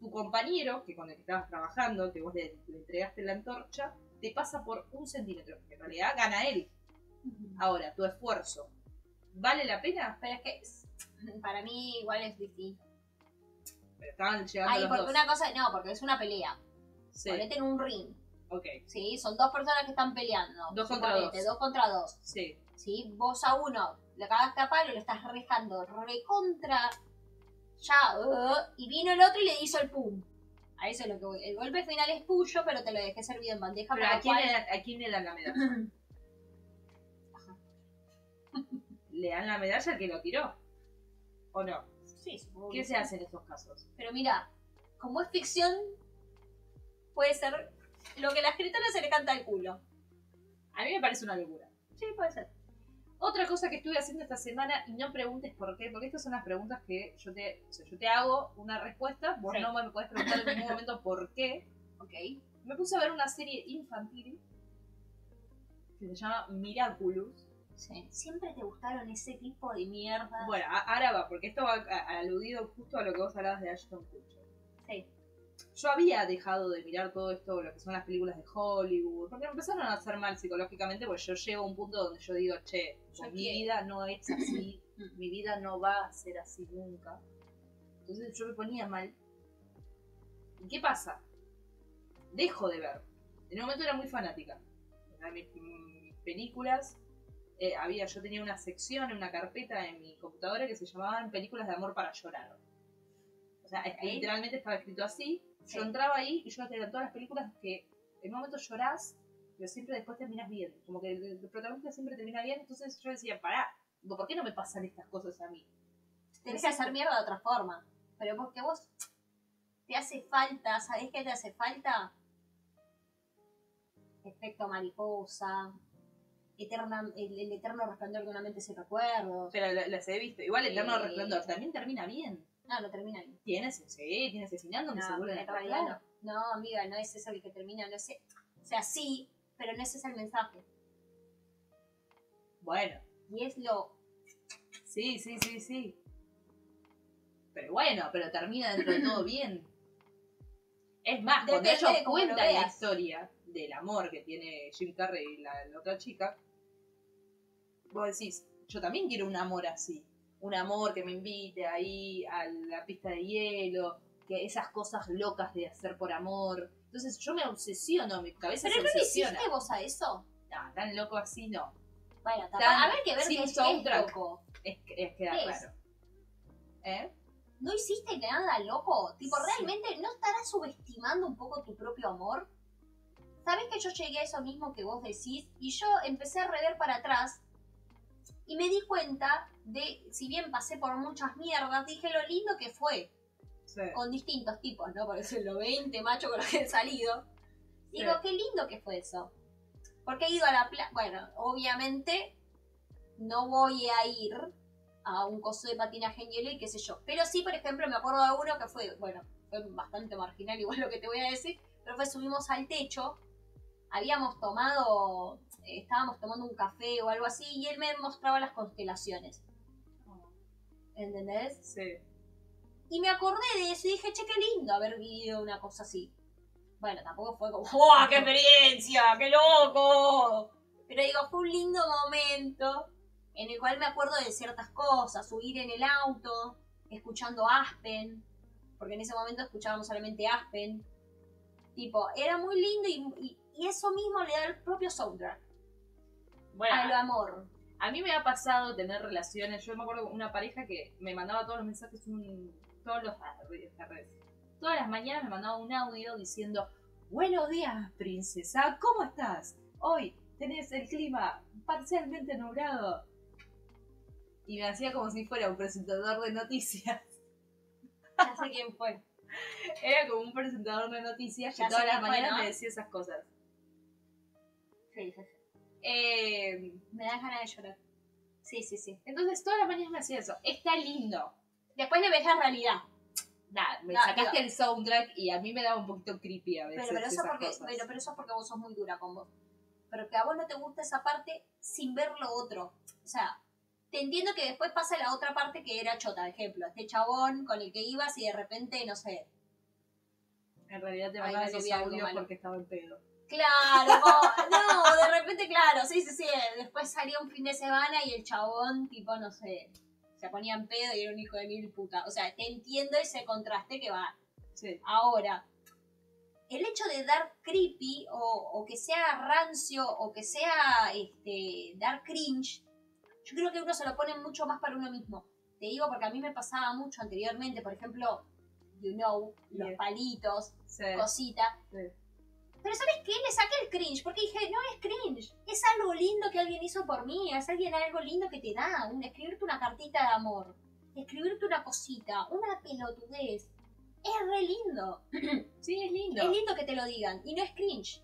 tu compañero, que con el que estabas trabajando, que vos le entregaste la antorcha, te pasa por 1 centímetro, que en realidad gana él. Uh-huh. Ahora, tu esfuerzo, ¿vale la pena? Pero es que para mí igual es distinto. Pero estaban llegando los dos. Una cosa, no, porque es una pelea. Sí. Ponete en un ring. Ok. Sí, son 2 personas que están peleando. 2 contra 2. 2 contra 2. Sí. Sí, vos a uno le cagaste a palo y lo estás rejando recontra. Ya, y vino el otro y le hizo el pum. A eso es lo que voy. El golpe final es tuyo, pero te lo dejé servido en bandeja. Pero ¿a quién le dan la medalla? Le dan la medalla al que lo tiró. ¿O no? Sí, supongo. ¿Qué se hace en estos casos? Pero mira, como es ficción, puede ser lo que la escritora se le canta al culo. A mí me parece una locura. Sí, puede ser. Otra cosa que estuve haciendo esta semana, y no preguntes por qué, porque estas son las preguntas que yo te hago una respuesta, vos no me podés preguntar en ningún momento por qué. Ok. Me puse a ver una serie infantil que se llama Miraculous. Sí. Siempre te gustaron ese tipo de mierda. Bueno, ahora va, porque esto va aludido justo a lo que vos hablabas de Ashton Kutcher. Sí. Yo había dejado de mirar todo esto, lo que son las películas de Hollywood, porque me empezaron a hacer mal psicológicamente, porque yo llego a un punto donde yo digo, che, pues mi vida no es así, mi vida no va a ser así nunca. Entonces yo me ponía mal. ¿Y qué pasa? Dejo de ver. En un momento era muy fanática. Mis películas, yo tenía una sección, una carpeta en mi computadora que se llamaban Películas de Amor para Llorar. O sea, literalmente estaba escrito así. Yo entraba ahí y yo tenía todas las películas que en un momento llorás, pero siempre después terminas bien. Como que el protagonista siempre termina bien, entonces yo decía, pará, ¿por qué no me pasan estas cosas a mí? Tenés que hacer mierda de otra forma. Pero porque vos te hace falta, ¿sabés qué te hace falta? Efecto mariposa, el eterno resplandor de una mente sin recuerdos. Pero las he visto. Igual el eterno resplandor también termina bien. No termina bien. Tiene asesinando, no, seguro en realidad no. No, amiga, no es eso el que termina, no sé. O sea, sí, pero no es ese el mensaje. Bueno. Y es lo... Sí. Pero bueno, pero termina dentro de todo bien. Es más, cuando ellos cuentan la historia del amor que tiene Jim Carrey y la otra chica, vos decís, yo también quiero un amor así. Un amor que me invite ahí a la pista de hielo, que esas cosas locas de hacer por amor. Entonces yo me obsesiono, mi cabeza se obsesiona. ¿Pero no le hiciste vos a eso? No, tan loco así no. Bueno, a ver que ver qué es loco. Es que da claro. ¿Eh? ¿No hiciste nada loco? Tipo, ¿realmente no estarás subestimando un poco tu propio amor? ¿Sabés que yo llegué a eso mismo que vos decís? Y yo empecé a rever para atrás. Y me di cuenta de, si bien pasé por muchas mierdas, dije lo lindo que fue. Sí. Con distintos tipos, ¿no? Por eso los 20 machos con los que he salido. Digo, qué lindo que fue eso. Porque he ido a la playa. Bueno, obviamente no voy a ir a un coso de patinaje en hielo y qué sé yo. Pero sí, por ejemplo, me acuerdo de uno que fue, bueno, fue bastante marginal igual lo que te voy a decir, pero fue subimos al techo, habíamos tomado, estábamos tomando un café o algo así y él me mostraba las constelaciones. ¿Entendés? Sí. Y me acordé de eso y dije, che, qué lindo haber vivido una cosa así. Bueno, tampoco fue como, ¡wow, qué experiencia! ¡Qué loco! Pero digo, fue un lindo momento en el cual me acuerdo de ciertas cosas, subir en el auto, escuchando Aspen, porque en ese momento escuchábamos solamente Aspen. Tipo, era muy lindo y eso mismo le da el propio soundtrack. Bueno, a lo amor. A mí me ha pasado tener relaciones. Yo me acuerdo una pareja que me mandaba todos los mensajes, todas las mañanas me mandaba un audio diciendo: buenos días, princesa, ¿cómo estás? Hoy tenés el clima parcialmente nublado. Y me hacía como si fuera un presentador de noticias. Ya sé quién fue. Era como un presentador de noticias que todas las mañanas me decía esas cosas. Sí. Me da ganas de llorar. Sí. Entonces todas las mañanas me hacía eso. Está lindo. Después le ves la realidad. Nah, sacaste el soundtrack y a mí me daba un poquito creepy a veces. Pero eso porque, pero eso es porque vos sos muy dura con vos. Pero que a vos no te gusta esa parte sin ver lo otro. O sea, te entiendo que después pasa la otra parte que era chota, por ejemplo. Este chabón con el que ibas y de repente, no sé. En realidad te mandaba esos audios porque estaba en pedo. Claro, no, de repente, claro, sí, después salía un fin de semana y el chabón, tipo, no sé, se ponía en pedo y era un hijo de mil puta. O sea, te entiendo ese contraste que va. Sí. Ahora, el hecho de dar creepy o que sea rancio o que sea, dar cringe, yo creo que uno se lo pone mucho más para uno mismo. Te digo porque a mí me pasaba mucho anteriormente, por ejemplo, los palitos, cositas. Sí. Pero ¿sabes qué? Le saqué el cringe, porque dije, no es cringe, es algo lindo que alguien hizo por mí, es algo lindo que te da, escribirte una cartita de amor, escribirte una cosita, una pelotudez, es re lindo. Sí, es lindo. Es lindo que te lo digan, y no es cringe.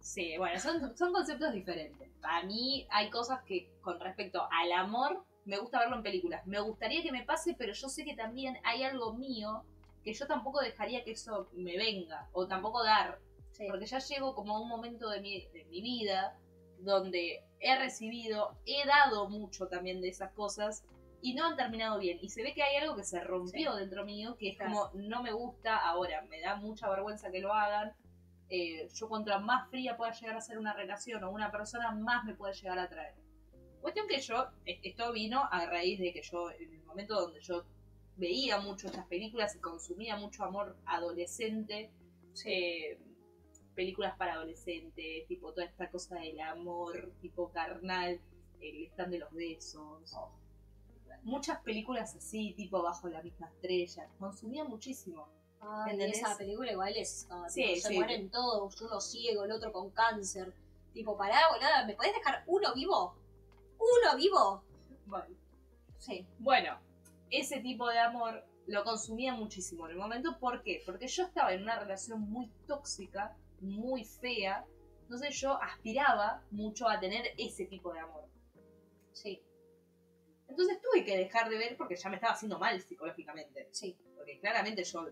Sí, bueno, son conceptos diferentes. Para mí hay cosas que, con respecto al amor, me gusta verlo en películas. Me gustaría que me pase, pero yo sé que también hay algo mío que yo tampoco dejaría que eso me venga, o tampoco dar, sí. Porque ya llego como a un momento de mi vida donde he dado mucho también de esas cosas y no han terminado bien, y se ve que hay algo que se rompió dentro mío, que es como, no me gusta ahora, me da mucha vergüenza que lo hagan. Yo contra más fría pueda llegar a ser una relación o una persona, más me puede llegar a atraer. Cuestión que esto vino a raíz de que yo, en el momento donde yo veía mucho estas películas y consumía mucho amor adolescente, películas para adolescentes, tipo toda esta cosa del amor, tipo carnal, el stand de los besos, muchas películas así, tipo Bajo la misma estrella, consumía muchísimo. ¿Entendés? Esa película igual es, se mueren todos, uno ciego, el otro con cáncer, tipo, pará, boludo, ¿me podés dejar uno vivo? ¿Uno vivo? Bueno. Sí. Bueno. Ese tipo de amor lo consumía muchísimo en el momento. ¿Por qué? Porque yo estaba en una relación muy tóxica, muy fea. Entonces yo aspiraba mucho a tener ese tipo de amor. Sí. Entonces tuve que dejar de ver porque ya me estaba haciendo mal psicológicamente. Sí. Porque claramente yo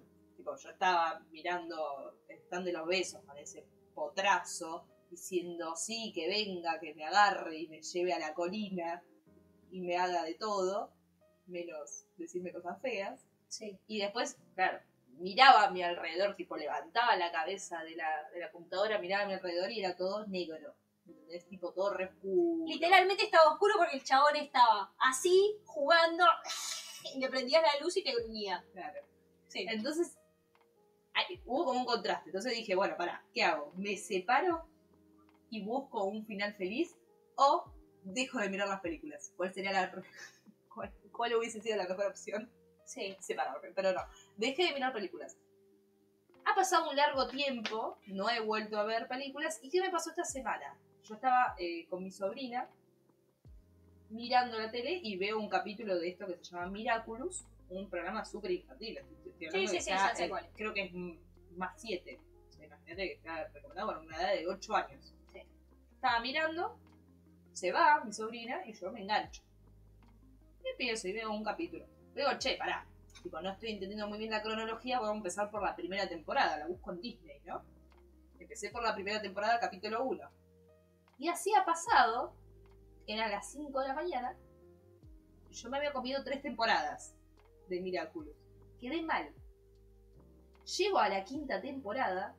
estaba mirando el stand de los besos con ese potrazo, diciendo, sí, que venga, que me agarre y me lleve a la colina y me haga de todo, menos decirme cosas feas. Sí. Y después, claro, miraba a mi alrededor, tipo levantaba la cabeza de la computadora, miraba a mi alrededor y era todo negro. ¿Entendés? Tipo todo re oscuro. Literalmente estaba oscuro porque el chabón estaba así, jugando, y le prendías la luz y te gruñía. Claro. Sí. Entonces, hubo como un contraste. Entonces dije, bueno, pará, ¿qué hago? ¿Me separo y busco un final feliz? ¿O dejo de mirar las películas? ¿Cuál sería la... ¿Cuál hubiese sido la mejor opción? Sí. Separarme, pero no. Dejé de mirar películas. Ha pasado un largo tiempo, no he vuelto a ver películas. ¿Y qué me pasó esta semana? Yo estaba con mi sobrina mirando la tele y veo un capítulo de esto que se llama Miraculous, un programa súper infantil. Sí, creo que es más 7. Imagínate que está recomendado para una edad de 8 años. Sí. Estaba mirando, se va mi sobrina y yo me engancho. y empiezo y veo un capítulo. Digo, che, pará, tipo, no estoy entendiendo muy bien la cronología, voy a empezar por la primera temporada, la busco en Disney, ¿no? Empecé por la primera temporada, capítulo 1. Y así ha pasado, eran las 5 de la mañana, yo me había comido 3 temporadas de Miraculous. Quedé mal. Llego a la quinta temporada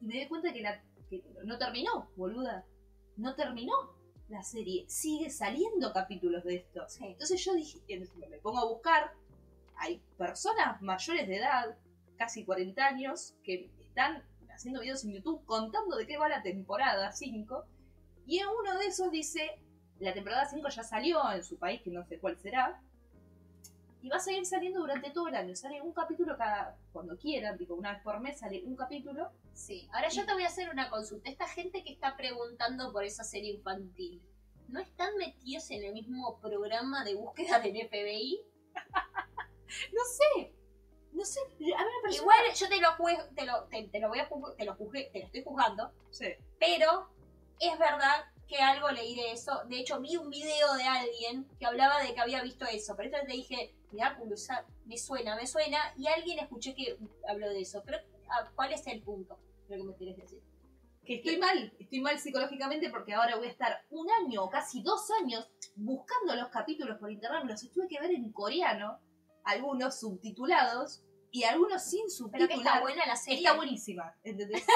y me doy cuenta que no terminó, boluda. No terminó la serie. Sigue saliendo capítulos de esto. Sí. Entonces yo dije, me pongo a buscar. Hay personas mayores de edad, casi 40 años, que están haciendo videos en YouTube contando de qué va la temporada 5. Y en uno de esos dice, la temporada 5 ya salió en su país, que no sé cuál será. Y va a seguir saliendo durante todo el año. Sale un capítulo cada... Cuando quieran, tipo, una vez por mes sale un capítulo. Sí. Ahora yo te voy a hacer una consulta. Esta gente que está preguntando por esa serie infantil, ¿no están metidos en el mismo programa de búsqueda del FBI? No sé. No sé. A mí me parece... Igual yo te lo estoy juzgando. Sí. Pero es verdad que algo leí de eso. De hecho, vi un video de alguien que hablaba de que había visto eso. Pero entonces te dije... Miraculous, me suena, y alguien escuché que habló de eso, pero ¿cuál es el punto? Lo que me quieres decir. Que estoy mal psicológicamente porque ahora voy a estar un año o casi 2 años buscando los capítulos por internet, los tuve que ver en coreano, algunos subtitulados y algunos sin subtitular. Pero que está buena la serie. Está buenísima, ¿entendés?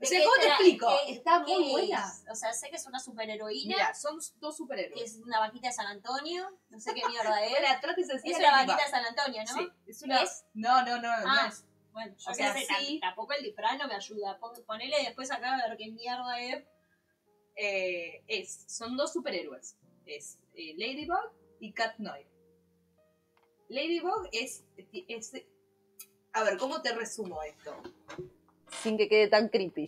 O sea, ¿cómo te explico? Está muy buena. O sea, sé que es una superheroína. Mira, son 2 superhéroes. Es una vaquita de San Antonio. No sé qué mierda es. Es una vaquita de San Antonio, ¿no? Sí, es una... ¿Es? No. Ah, no es. Bueno, o sea, sí. Tampoco el disfraz no me ayuda. Ponele después acá a ver qué mierda es. Son 2 superhéroes. Es Ladybug y Cat Noir. Ladybug es... A ver, ¿cómo te resumo esto? Sin que quede tan creepy.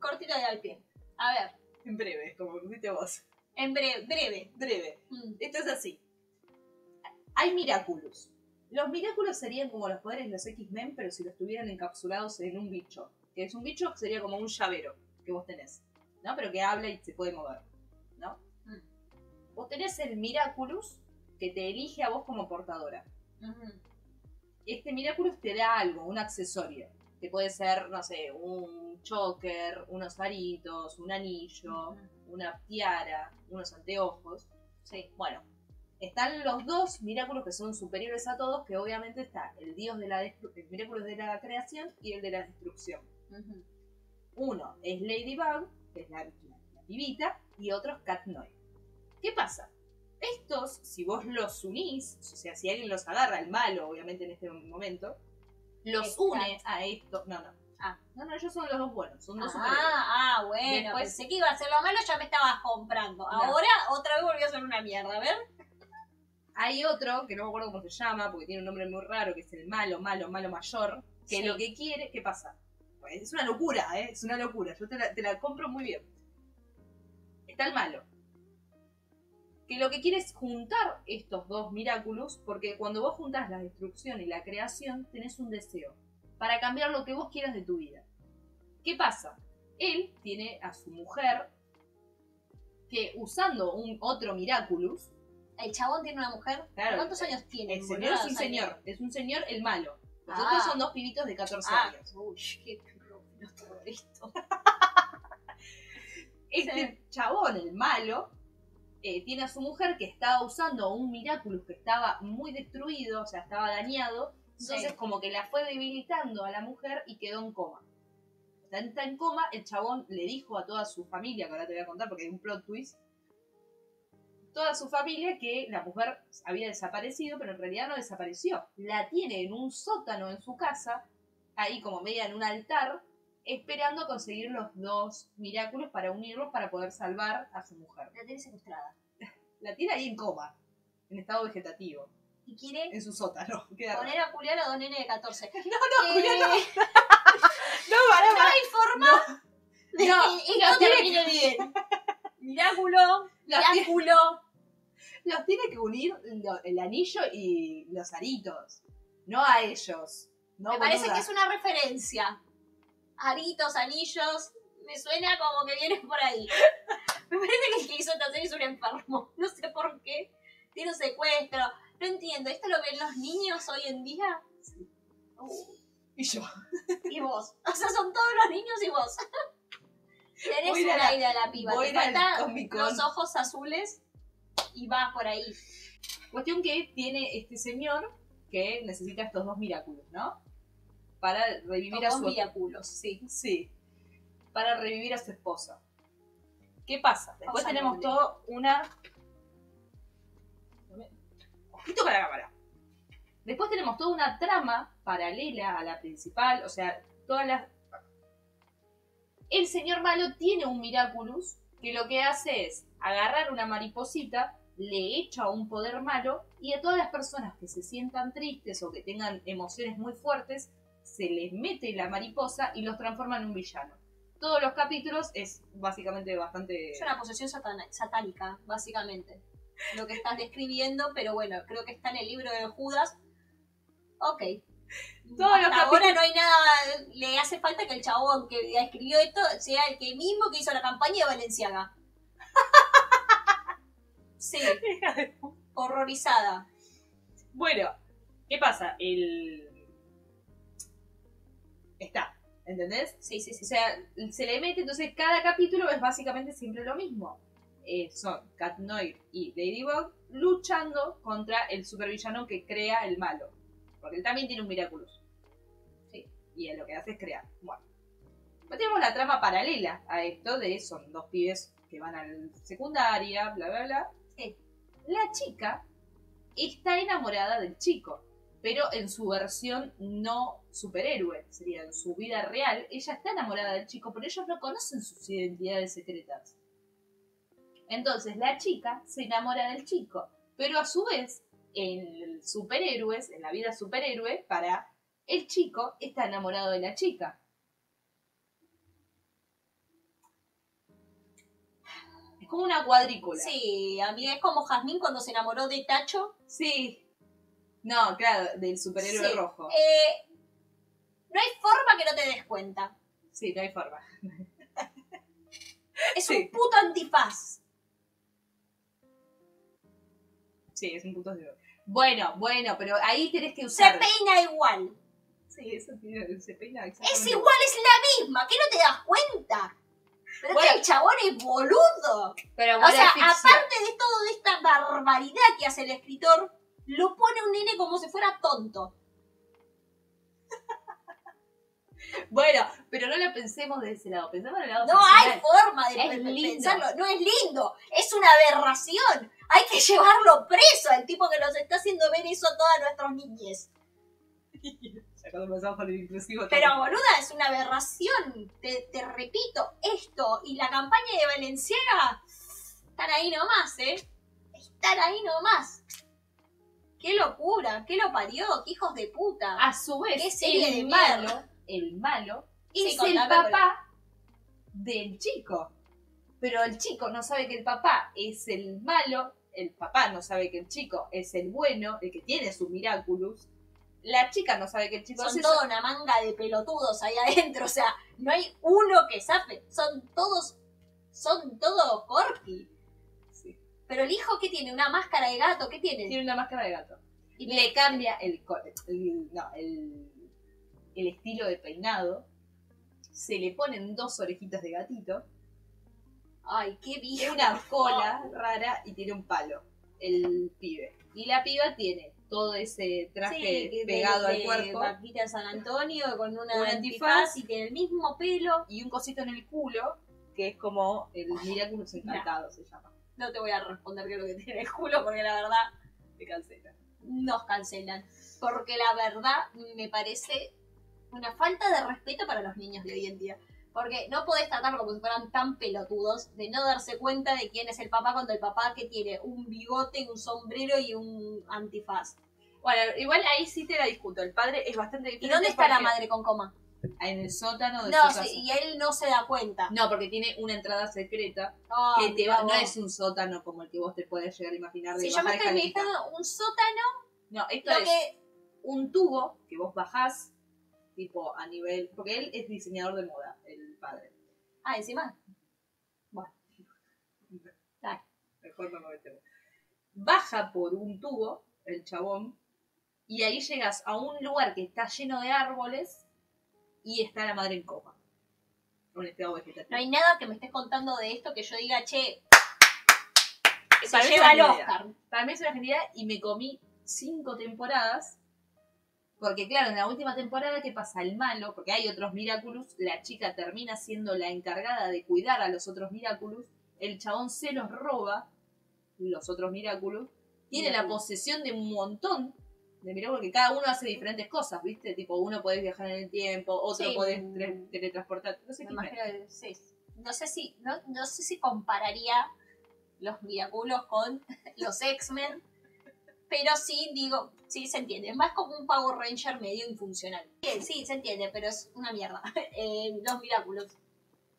Cortito de al pie. A ver. En breve, como dijiste vos. En breve. Breve. Esto es así. Hay Miraculous. Los Miraculous serían como los poderes de los X-Men, pero si los tuvieran encapsulados en un bicho. Que es un bicho que sería como un llavero que vos tenés, ¿no? Pero que habla y se puede mover, ¿no? Vos tenés el Miraculous que te elige a vos como portadora. Este Miraculous te da algo, un accesorio, que puede ser, no sé, un choker, unos aritos, un anillo, una tiara, unos anteojos. Sí. Bueno, están los 2 Miraculous que son superiores a todos, que obviamente está el dios de la Miraculous de la creación y el de la destrucción. Uno es Ladybug, que es la pibita, y otro es Cat Noir. ¿Qué pasa? Estos, si vos los unís, o sea, si alguien los agarra, el malo, obviamente en este momento, los une a esto. No, ellos son los 2 buenos, son 2 superhéroes. Bueno, después, pensé que iba a ser lo malo, ya me estabas comprando. No. Ahora, otra vez volvió a ser una mierda, a ver. Hay otro, que no me acuerdo cómo se llama, porque tiene un nombre muy raro, que es el malo mayor, que sí. Lo que quiere, ¿qué pasa? Pues es una locura, es una locura, yo te la compro muy bien. Está el malo, que lo que quiere es juntar estos 2 Miraculous, porque cuando vos juntás la destrucción y la creación, tenés un deseo para cambiar lo que vos quieras de tu vida. ¿Qué pasa? Él tiene a su mujer, que usando otro Miraculous... ¿El chabón tiene una mujer? Claro. ¿Cuántos años tiene? El señor es un señor. Es un señor, el malo. Los otros son 2 pibitos de 14 años. Uy, qué problema todo esto. Chabón, el malo... tiene a su mujer que estaba usando un Miraculous que estaba muy destruido, o sea, estaba dañado. Entonces como que la fue debilitando a la mujer y quedó en coma. Está en coma, el chabón le dijo a toda su familia, que ahora te voy a contar porque hay un plot twist, toda su familia que la mujer había desaparecido, pero en realidad no desapareció. La tiene en un sótano en su casa, ahí como media en un altar, esperando conseguir los 2 Miraculous para unirlos para poder salvar a su mujer. La tiene secuestrada. La tiene ahí en coma, en estado vegetativo. ¿Y quiere? En su sótano. Poner a Julián a 2 nenes de 14. No, Julián no. No hay forma de que esto termine bien. Miraculo. Los tiene que unir el anillo y los aritos. No a ellos. No, me parece que es una referencia. Aritos, anillos, me suena como que vienes por ahí. Me parece que el que hizo esta serie es un enfermo. No sé por qué. Tiene un secuestro. No entiendo. ¿Esto lo ven los niños hoy en día? Sí. Y yo. Y vos. O sea, son todos los niños y vos. Tenés un aire a la piba. Te faltan los ojos azules y vas por ahí. Cuestión que tiene este señor que necesita estos dos Miraculous, ¿no? Para revivir a su Miraculous, sí. Sí. Para revivir a su esposa. ¿Qué pasa? Después tenemos todo una... Ojito con la cámara. Después tenemos toda una trama paralela a la principal, o sea, todas las... El señor malo tiene un Miraculous que lo que hace es agarrar una mariposita, le echa un poder malo y a todas las personas que se sientan tristes o que tengan emociones muy fuertes, se les mete la mariposa y los transforma en un villano. Todos los capítulos es básicamente bastante... Es una posesión satánica, básicamente. Lo que estás describiendo, pero bueno, creo que está en el libro de Judas. Ok. Ahora no hay nada... Le hace falta que el chabón que escribió esto sea el que mismo que hizo la campaña de Valenciaga. Sí. Horrorizada. Bueno, ¿qué pasa? Está, ¿entendés? Sí, sí, sí. O sea, se le mete, entonces cada capítulo es básicamente siempre lo mismo. Son Cat Noir y Ladybug luchando contra el supervillano que crea el malo. Porque él también tiene un Miraculous. Sí. Y él lo que hace es crear. Bueno. Pues tenemos la trama paralela a esto de son dos pibes que van a la secundaria, bla, bla, bla. Sí. La chica está enamorada del chico, pero en su versión no superhéroe, sería en su vida real. Ella está enamorada del chico, pero ellos no conocen sus identidades secretas. Entonces la chica se enamora del chico, pero a su vez, en superhéroes, en la vida superhéroe, para el chico está enamorado de la chica. Es como una cuadrícula. Sí, a mí es como Jazmín cuando se enamoró de Tacho. Sí. No, claro, del superhéroe sí. Rojo. No hay forma que no te des cuenta. Sí, no hay forma. Es sí. Un puto antifaz. Sí, es un puto antifaz. Bueno, bueno, pero ahí tenés que usar. Se peina igual. Sí, eso se peina exactamente. Es igual, es la misma. ¿Qué no te das cuenta? Pero bueno, que el chabón es boludo. Pero o sea, ficción. Aparte de toda esta barbaridad que hace el escritor, lo pone un nene como si fuera tonto. Bueno, pero no lo pensemos de ese lado. Pensemos del lado no personal. Hay forma de pensarlo. No es lindo. Es una aberración. Hay que llevarlo preso al tipo que nos está haciendo ver eso a todas nuestras niñas. Ya cuando empezamos con el inclusivo. Pero boluda, es una aberración. Te repito, esto y la campaña de Valenciaga están ahí nomás, ¿eh? Están ahí nomás. ¡Qué locura! ¡Qué lo parió! ¡Qué hijos de puta! A su vez, ¿qué serie el de malo, mierda? El malo es sí, el papá del chico. Pero el chico no sabe que el papá es el malo. El papá no sabe que el chico es el bueno, el que tiene su Miraculous. La chica no sabe que el chico es el... Son toda una manga de pelotudos ahí adentro. O sea, no hay uno que sabe. Son todos corky. Pero el hijo, ¿qué tiene? ¿Una máscara de gato? ¿Qué tiene? Tiene una máscara de gato. Y le cambia el estilo de peinado. Se le ponen dos orejitas de gatito. Ay, qué viejo. Una cola rara y tiene un palo. El pibe. Y la piba tiene todo ese traje sí, pegado al cuerpo. Vaquita San Antonio con un antifaz y tiene el mismo pelo. Y un cosito en el culo que es como el Miraculous encantado se llama. No te voy a responder qué es lo que tiene el culo porque la verdad te cancelan. Nos cancelan. Porque la verdad me parece una falta de respeto para los niños de hoy en día. Porque no podés tratarlo como si fueran tan pelotudos de no darse cuenta de quién es el papá cuando el papá que tiene un bigote, un sombrero y un antifaz. Bueno, igual ahí sí te la discuto. El padre es bastante diferente. ¿Y dónde está la madre con coma? En el sótano de su casa. Y él no se da cuenta. No, porque tiene una entrada secreta que te va, no es un sótano como el que vos te puedes llegar a imaginar. Si yo me estoy imaginando un sótano, no, esto es un tubo que vos bajás tipo a nivel, porque él es diseñador de moda, el padre. Ah, encima. Bueno. Dale. Mejor no me metemos. Baja por un tubo, el chabón, y ahí llegas a un lugar que está lleno de árboles y está la madre en coma. Un estado vegetativo. No hay nada que me estés contando de esto que yo diga, che, se lleva el Oscar. Para mí es una genialidad y me comí 5 temporadas. Porque claro, en la última temporada, ¿qué pasa? El malo, porque hay otros Miraculous, la chica termina siendo la encargada de cuidar a los otros Miraculous, el chabón se los roba, los otros Miraculous, tiene la posesión de un montón de Miraculous, que cada uno hace diferentes cosas, ¿viste? Tipo, uno podés viajar en el tiempo, otro sí, podés teletransportar, no sé qué más. Sí. No sé si compararía los Miraculous con los X-Men. Pero sí, digo, sí, se entiende. Más como un Power Ranger medio infuncional. Sí, se entiende, pero es una mierda. Los Miraculous.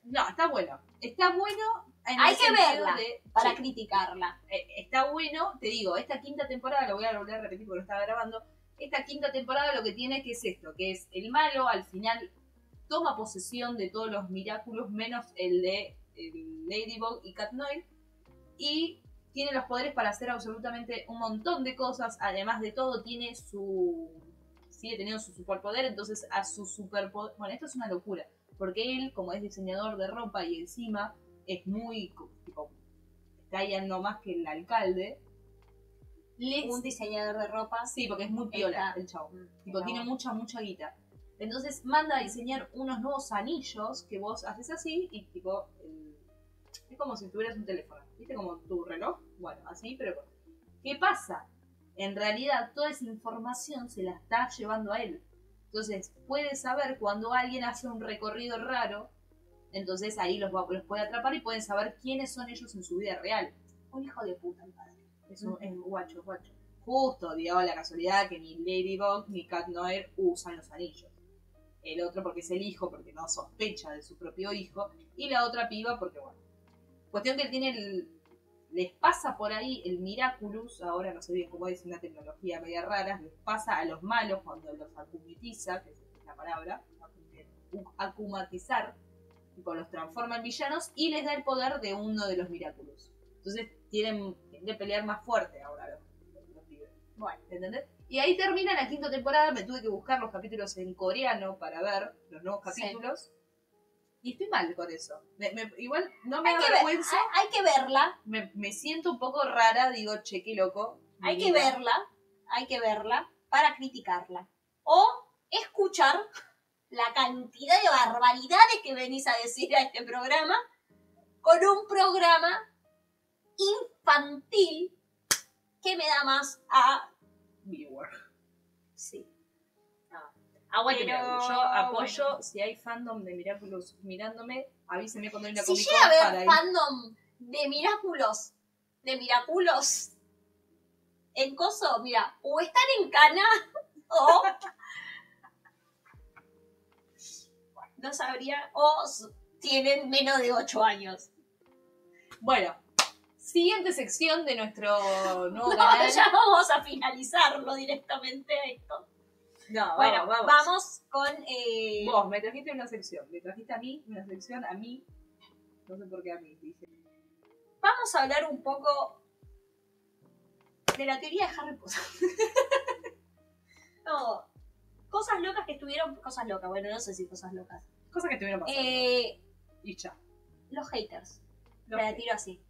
No, está bueno. Está bueno. Hay que verla para criticarla. Está bueno, te digo, esta 5ª temporada, lo voy a volver a repetir porque lo estaba grabando. Esta 5ª temporada lo que tiene que es esto, que es el malo al final toma posesión de todos los Miraculous, menos el de Ladybug y Cat Noir. Y tiene los poderes para hacer absolutamente un montón de cosas. Además de todo, tiene su... sigue teniendo su superpoder. Entonces, a su superpoder... Bueno, esto es una locura. Porque él, como es diseñador de ropa y encima es muy... tipo, está ahí no más que el alcalde. Un diseñador de ropa. Sí, porque es muy piola el chavo. Tipo, tiene mucha guita. Entonces, manda a diseñar unos nuevos anillos que vos haces así y tipo... es como si tuvieras un teléfono, ¿viste? Como tu reloj, bueno, así, pero bueno. ¿Qué pasa? En realidad, toda esa información se la está llevando a él. Entonces, puede saber cuando alguien hace un recorrido raro, entonces ahí los puede atrapar y pueden saber quiénes son ellos en su vida real. Un hijo de puta, el padre. Es un guacho. Justo, digamos, la casualidad que ni Ladybug ni Cat Noir usan los anillos. El otro porque es el hijo, porque no sospecha de su propio hijo. Y la otra piba porque, bueno. Cuestión que tiene les pasa por ahí el Miraculous, ahora no sé bien cómo es, una tecnología media rara, les pasa a los malos cuando los acumatiza, que es la palabra, acumatizar, y los transforma en villanos y les da el poder de uno de los Miraculous. Entonces tienen que pelear más fuerte ahora los pibes. Bueno, ¿entendés? Y ahí termina la 5ª temporada, me tuve que buscar los capítulos en coreano para ver los nuevos capítulos. Sí. Y estoy mal con eso. Igual no me da vergüenza. Hay que verla. Me siento un poco rara, digo, che, qué loco. Hay que verla para criticarla. O escuchar la cantidad de barbaridades que venís a decir a este programa con un programa infantil que me da más a... viewer. Sí. Pero... yo apoyo, bueno. Si hay fandom de Miraculous mirándome, avíseme cuando hay una Comic Con. Si llega a haber fandom de Miraculous en coso, mira, o están en cana o no sabría, o tienen menos de 8 años. Bueno, siguiente sección de nuestro nuevo canal. Ya vamos a finalizarlo directamente a esto. No, bueno, vamos con... Vos, me trajiste una sección. Me trajiste a mí, una sección a mí. No sé por qué a mí, dije. Vamos a hablar un poco de la teoría de Harry Potter. No, cosas locas que estuvieron... Cosas locas, bueno, no sé si cosas locas. Cosas que estuvieron pasando. Y ya. Los haters. Me la tiro así.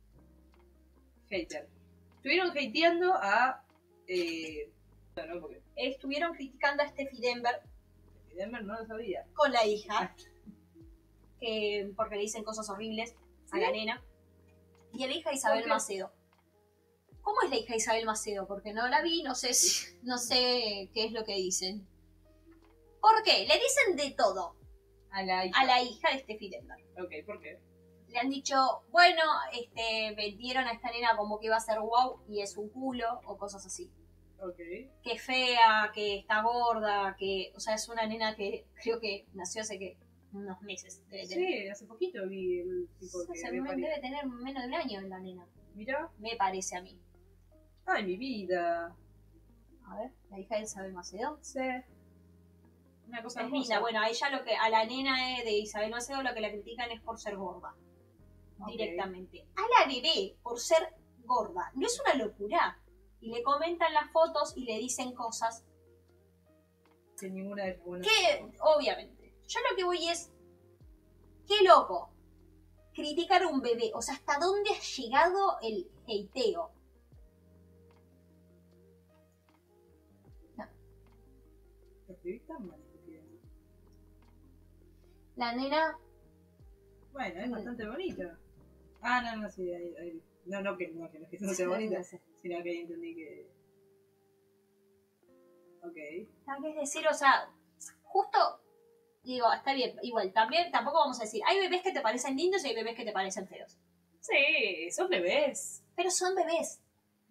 Hater. Estuvieron hateando a... no, porque... estuvieron criticando a Steffi Denberg. Steffi Denberg no lo sabía. Con la hija. Porque le dicen cosas horribles a la nena. Y a la hija Isabel Macedo. ¿Cómo es la hija Isabel Macedo? Porque no la vi, no sé qué es lo que dicen. ¿Por qué? Le dicen de todo a la hija de Steffi Denberg. Ok, ¿por qué? Le han dicho, bueno, vendieron a esta nena como que iba a ser wow y es un culo o cosas así. Okay. Que es fea, que está gorda, que, o sea, es una nena que creo que nació hace que unos meses. Sí, hace poquito vi el tipo que debe tener menos de un año la nena. Mira. Me parece a mí. Ay, mi vida. A ver, la hija de Isabel Macedo. Sí. Una cosa hermosa. Bueno, a la nena de Isabel Macedo lo que la critican es por ser gorda. directamente. A la bebé por ser gorda. No es una locura. Y le comentan las fotos y le dicen cosas. Sin ninguna de las buenas. Que, obviamente. Yo lo que voy es. ¡Qué loco! Criticar a un bebé. O sea, ¿hasta dónde ha llegado el hateo? No. La nena. Bueno, es bastante bonita. Ah, no, no, sí, ahí. No, que no sea bonita. Sino que ahí entendí que. Ok. Es decir, o sea, justo. Digo, está bien, igual, también tampoco vamos a decir, hay bebés que te parecen lindos y hay bebés que te parecen feos. Sí, son bebés. Pero son bebés.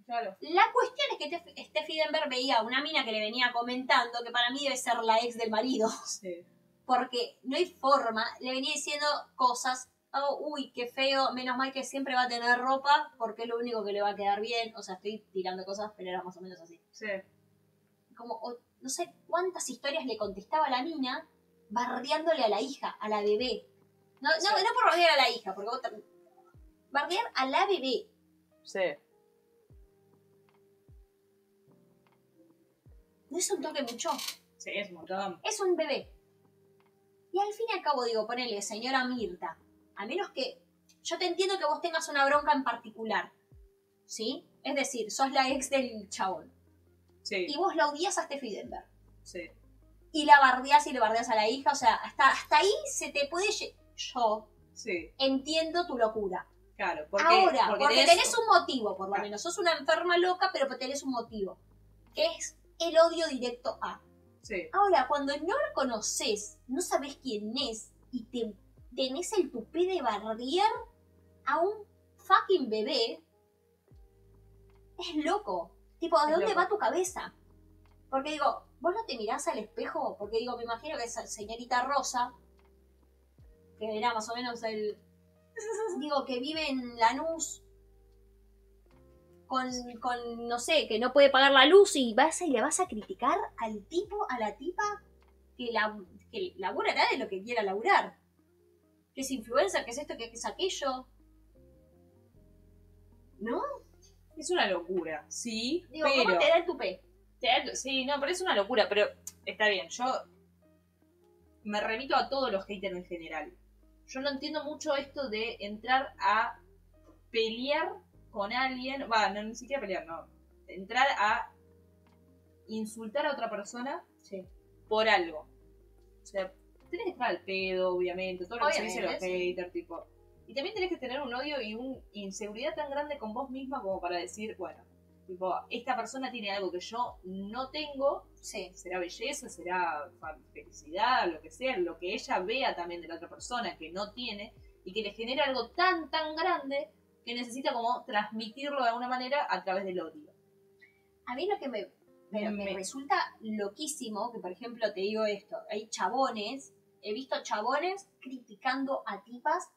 Claro. La cuestión es que Steffi Denberg veía a una mina que le venía comentando, que para mí debe ser la ex del marido. Sí. Porque no hay forma, le venía diciendo cosas, oh, uy, qué feo, menos mal que siempre va a tener ropa, porque es lo único que le va a quedar bien. O sea, estoy tirando cosas, pero era más o menos así. Sí. Como, no sé cuántas historias le contestaba a la mina, bardeándole a la hija, a la bebé. No, por bardear a la hija, porque vos también. Bardear a la bebé. Sí. ¿No es un toque mucho? Sí, es un montón. Es un bebé. Y al fin y al cabo, digo, ponele, señora Mirta, a menos que. Yo te entiendo que vos tengas una bronca en particular. ¿Sí? Es decir, sos la ex del chabón. Sí. Y vos la odias a Steffi Denberg. Sí. Y la bardeás y le bardeás a la hija. O sea, hasta ahí se te puede. Yo sí. Entiendo tu locura. Claro, porque. Ahora, porque tenés un motivo, por lo claro. menos. Sos una enferma loca, pero tenés un motivo. Que es el odio directo a. Sí. Ahora, cuando no lo conoces, no sabes quién es, y te tenés el tupé de bardear a un fucking bebé, es loco. Tipo, ¿de dónde va tu cabeza? Porque digo. ¿Vos no te mirás al espejo? Porque digo, me imagino que esa señorita Rosa, que era más o menos el... Digo, que vive en Lanús, con no sé, que no puede pagar la luz y le vas a criticar al tipo, a la tipa, que laburará de lo que quiera laburar. Que es influencer, que es esto, que es aquello. ¿No? Es una locura, sí, digo, pero... ¿cómo te da el tupé? Sí, no, pero es una locura, pero está bien, yo me remito a todos los haters en general. Yo no entiendo mucho esto de entrar a pelear con alguien, no, ni siquiera pelear, no, entrar a insultar a otra persona sí. por algo. O sea, tenés que estar al pedo, obviamente, todo lo que se dice los haters, tipo. Y también tenés que tener un odio y una inseguridad tan grande con vos misma como para decir, bueno... Tipo, esta persona tiene algo que yo no tengo, sí. será belleza, será felicidad, lo que sea, lo que ella vea también de la otra persona que no tiene y que le genera algo tan, tan grande que necesita como transmitirlo de alguna manera a través del odio. A mí lo que me resulta loquísimo, que por ejemplo te digo esto, hay chabones, he visto chabones criticando a tipas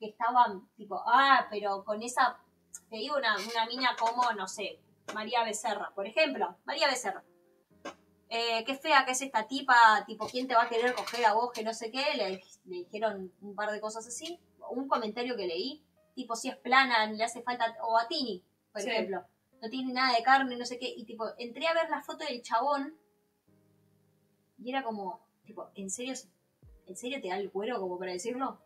que estaban tipo, pero con esa... Te digo una mina como, no sé, María Becerra, por ejemplo. María Becerra. Qué fea que es esta tipa, tipo, ¿quién te va a querer coger a vos? Que no sé qué. Le dijeron un par de cosas así. Un comentario que leí, tipo, si es plana, le hace falta... O a Tini, por sí. ejemplo. No tiene nada de carne, no sé qué. Y tipo, entré a ver la foto del chabón. Y era como, tipo, ¿en serio te da el cuero como para decirlo?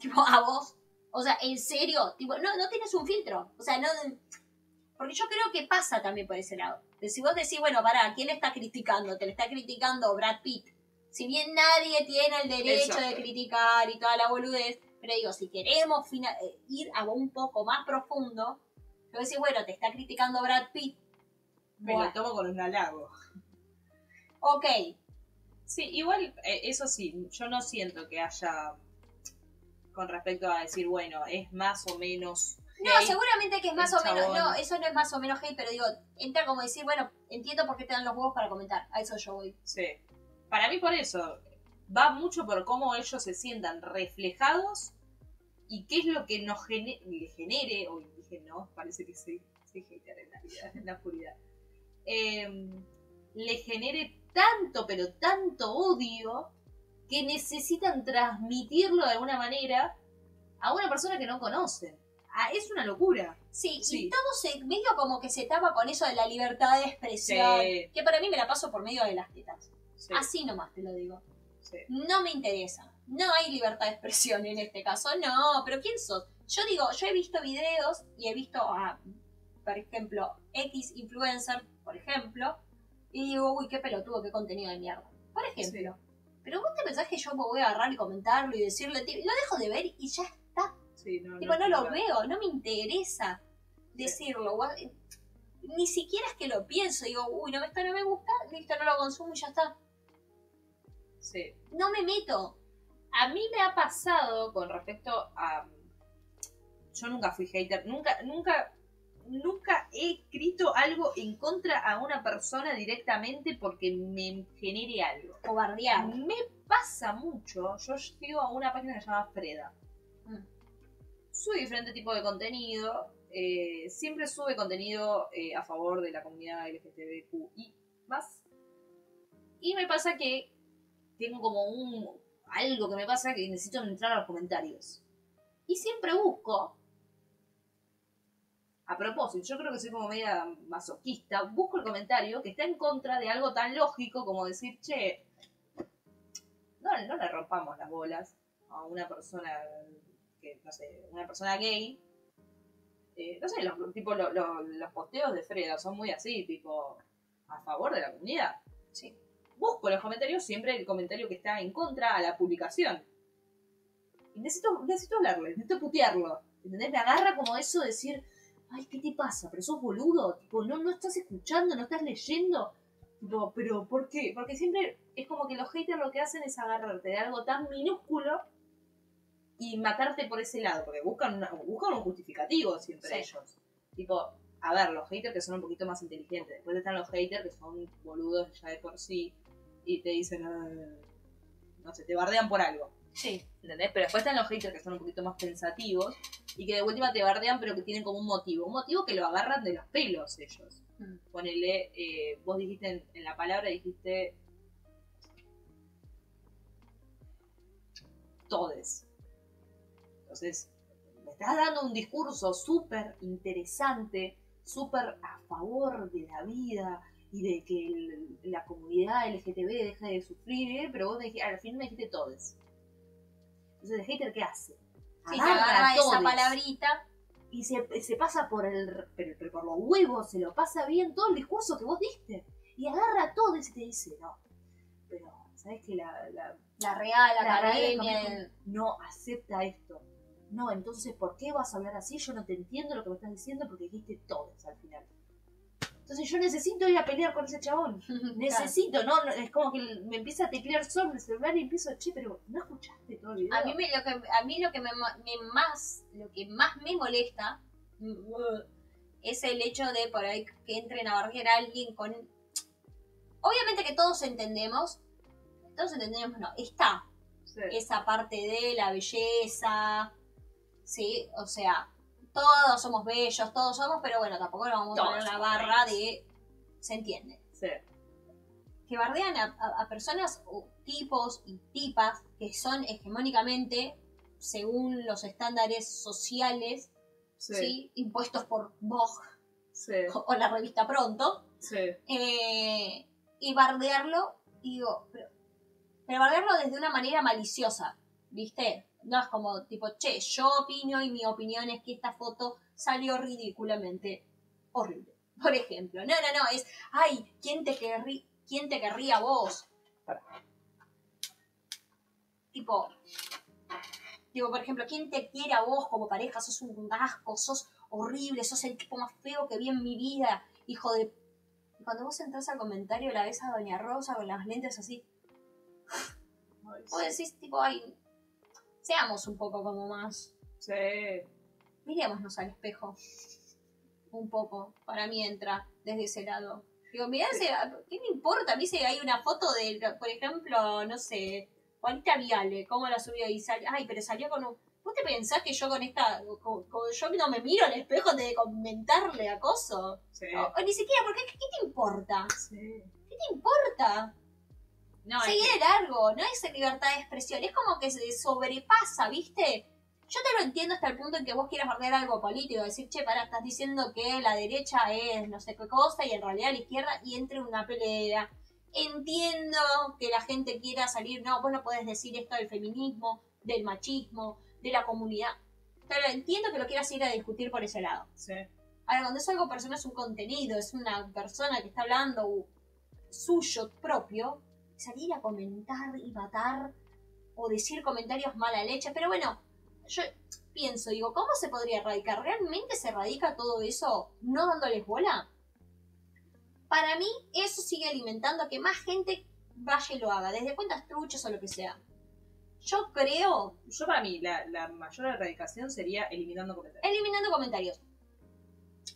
Tipo, a vos... O sea, en serio, tipo, no tienes un filtro. O sea, no. Porque yo creo que pasa también por ese lado. Si vos decís, bueno, pará, ¿quién está criticando? Te lo está criticando Brad Pitt. Si bien nadie tiene el derecho de criticar y toda la boludez, pero digo, si queremos ir a un poco más profundo, yo decís, bueno, te está criticando Brad Pitt. Me lo tomo con un halago. Ok. Sí, igual, eso sí, yo no siento que haya. Con respecto a decir, bueno, es más o menos hate. No, seguramente que es más o menos. No, eso no es más o menos hate, pero digo, entra como decir, bueno, entiendo por qué te dan los huevos para comentar. A eso yo voy. Sí. Para mí por eso. Va mucho por cómo ellos se sientan reflejados y qué es lo que nos genere. Hoy dije, no, parece que soy hater en la vida, en la oscuridad. Le genere tanto, pero tanto odio... que necesitan transmitirlo de alguna manera a una persona que no conocen. Ah, es una locura. Sí, sí. Y todo se, medio como que se tapa con eso de la libertad de expresión. Sí. Que para mí me la paso por medio de las tetas. Sí. Así nomás te lo digo. Sí. No me interesa. No hay libertad de expresión en este caso. No, pero ¿quién sos? Yo digo, yo he visto videos y he visto a, por ejemplo, X influencer, por ejemplo, y digo, uy, qué pelotudo, qué contenido de mierda. Por ejemplo. Sí. Pero vos te pensás que yo me voy a agarrar y comentarlo y decirle, lo dejo de ver y ya está. Sí, no, tipo, no lo veo, no me interesa decirlo. Ni siquiera es que lo pienso. Digo, uy, no, esto no me gusta, listo, no lo consumo y ya está. Sí. No me meto. A mí me ha pasado con respecto a... Yo nunca fui hater, nunca he escrito algo en contra a una persona directamente porque me genere algo. Cobardear. Me pasa mucho. Yo sigo a una página que se llama Freda. Sube diferente tipo de contenido, siempre sube contenido a favor de la comunidad LGTBQI+. Y me pasa que tengo como algo que me pasa que necesito entrar a los comentarios. Y siempre busco, a propósito, yo creo que soy como media masoquista, busco el comentario que está en contra de algo tan lógico como decir, che, no le rompamos las bolas a una persona... Que, no sé, una persona gay, no sé, los posteos de Freda son muy así, tipo, a favor de la comunidad. Sí. Busco en los comentarios siempre el comentario que está en contra a la publicación. Y necesito hablarle, necesito putearlo. ¿Entendés? Me agarra como eso de decir, ay, ¿qué te pasa? ¿Pero sos boludo? Tipo, no estás escuchando, no estás leyendo. Tipo, ¿pero por qué? Porque siempre es como que los haters lo que hacen es agarrarte de algo tan minúsculo y matarte por ese lado, porque buscan un justificativo siempre, sí. Ellos. Tipo, a ver, los haters que son un poquito más inteligentes. Después están los haters que son boludos ya de por sí y te dicen, no sé, te bardean por algo. Sí. ¿Entendés? Pero después están los haters que son un poquito más pensativos y que de última te bardean pero que tienen como un motivo. Un motivo que lo agarran de los pelos ellos. Ponele, vos dijiste en la palabra, dijiste... Todes. Entonces, me estás dando un discurso súper interesante, súper a favor de la vida y de que la comunidad LGTB deje de sufrir, pero vos al fin me dijiste todes. Entonces, ¿el hater qué hace? Sí, agarra esa palabrita y se pasa pero por los huevos, se lo pasa bien todo el discurso que vos diste. Y agarra todes y te dice, no, pero ¿sabés que la Real Academia no acepta esto? No, entonces, ¿por qué vas a hablar así? Yo no te entiendo lo que me estás diciendo porque dijiste todos al final. Entonces yo necesito ir a pelear con ese chabón. Necesito, ¿no? Es como que me empieza a teclear solo en el celular y empiezo, che, pero no escuchaste todo el video. A mí lo que más me molesta es el hecho de por ahí que entren a barrer a alguien con... Obviamente que todos entendemos, no, está sí. Esa parte de la belleza... Sí, o sea, todos somos bellos, todos somos, pero bueno, tampoco nos vamos a poner una barra de... ¿Se entiende? Sí. Que bardean a personas o tipos y tipas que son hegemónicamente, según los estándares sociales, sí. ¿Sí? Impuestos por Vogue, sí. o la revista Pronto, sí. Y bardearlo, digo, pero bardearlo desde una manera maliciosa, ¿viste? No es como tipo, che, yo opino y mi opinión es que esta foto salió ridículamente horrible. Por ejemplo. No, es, ay, ¿quién te querría vos? Tipo, por ejemplo, ¿quién te quiere a vos como pareja? Sos un asco, sos horrible, sos el tipo más feo que vi en mi vida, hijo de... Y cuando vos entras al comentario la ves a Doña Rosa con las lentes así. Vos decís, tipo, ay... Seamos un poco como más. Sí. Mirémonos al espejo. Un poco. Para mí entra desde ese lado. Digo, mirá, sí. ¿Qué me importa? A mí si hay una foto de, por ejemplo, no sé, Juanita Viale, cómo la subió y salió. Ay, pero salió con un... ¿Vos te pensás que yo con esta... yo no me miro al espejo antes de comentarle acoso? Sí. O ni siquiera, porque ¿qué te importa? Sí. ¿Qué te importa? No, seguir de largo, no es libertad de expresión, es como que se sobrepasa, ¿viste? Yo te lo entiendo hasta el punto en que vos quieras bardear algo político, decir, che, pará, estás diciendo que la derecha es no sé qué cosa y en realidad la izquierda, y entre una pelea. Entiendo que la gente quiera salir, no, vos no podés decir esto del feminismo, del machismo, de la comunidad. Pero entiendo que lo quieras ir a discutir por ese lado. Sí. Ahora, cuando es algo personal, es un contenido, es una persona que está hablando suyo, propio, salir a comentar y matar o decir comentarios mala leche. Pero bueno, yo pienso, digo, ¿cómo se podría erradicar? ¿Realmente se erradica todo eso no dándoles bola? Para mí, eso sigue alimentando a que más gente vaya y lo haga, desde cuentas truchas o lo que sea. Yo creo... Yo para mí, la mayor erradicación sería eliminando comentarios. Eliminando comentarios.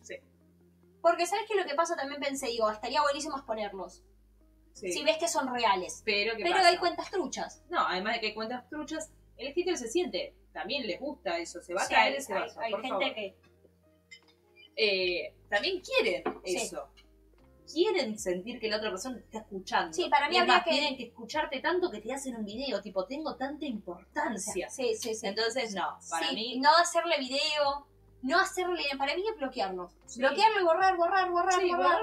Sí. Porque ¿sabes qué? Lo que pasa también pensé, digo, estaría buenísimo exponerlos. Sí. Si ves que son reales. Pero hay cuentas truchas. No, además de que hay cuentas truchas, el hater se siente. También les gusta eso. Se va a caer ese vaso, por favor. Hay gente que... también quieren eso. Quieren sentir que la otra persona te está escuchando. Sí, para mí además que... tienen que escucharte tanto que te hacen un video. Tipo, tengo tanta importancia. Sí, sí, sí. Entonces, no. Para mí... no hacerle video... No hacerle, para mí es bloquearnos. Sí. Bloquearlo y borrar.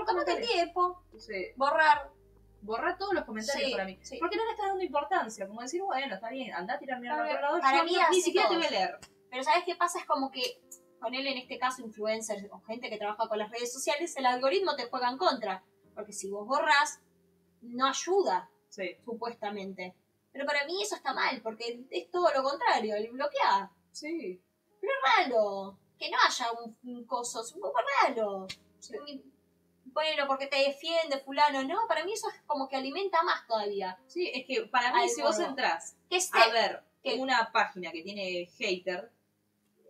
Tómate el tiempo. Sí. Borrar todos los comentarios para mí. Sí. Porque no le estás dando importancia. Como decir, bueno, está bien, andá a tirar mi ordenador. Para mí ni siquiera te voy a leer. Pero ¿sabes qué pasa? Es como que, ponerle en este caso influencers o gente que trabaja con las redes sociales, el algoritmo te juega en contra. Porque si vos borrás, no ayuda, supuestamente. Pero para mí eso está mal, porque es todo lo contrario, el bloquear. Sí. Pero es raro. Que no haya un coso, es un poco raro. Sí. Bueno, porque te defiende fulano, no, para mí eso es como que alimenta más todavía. Sí, es que para mí si vos entrás a ver una página que tiene hater,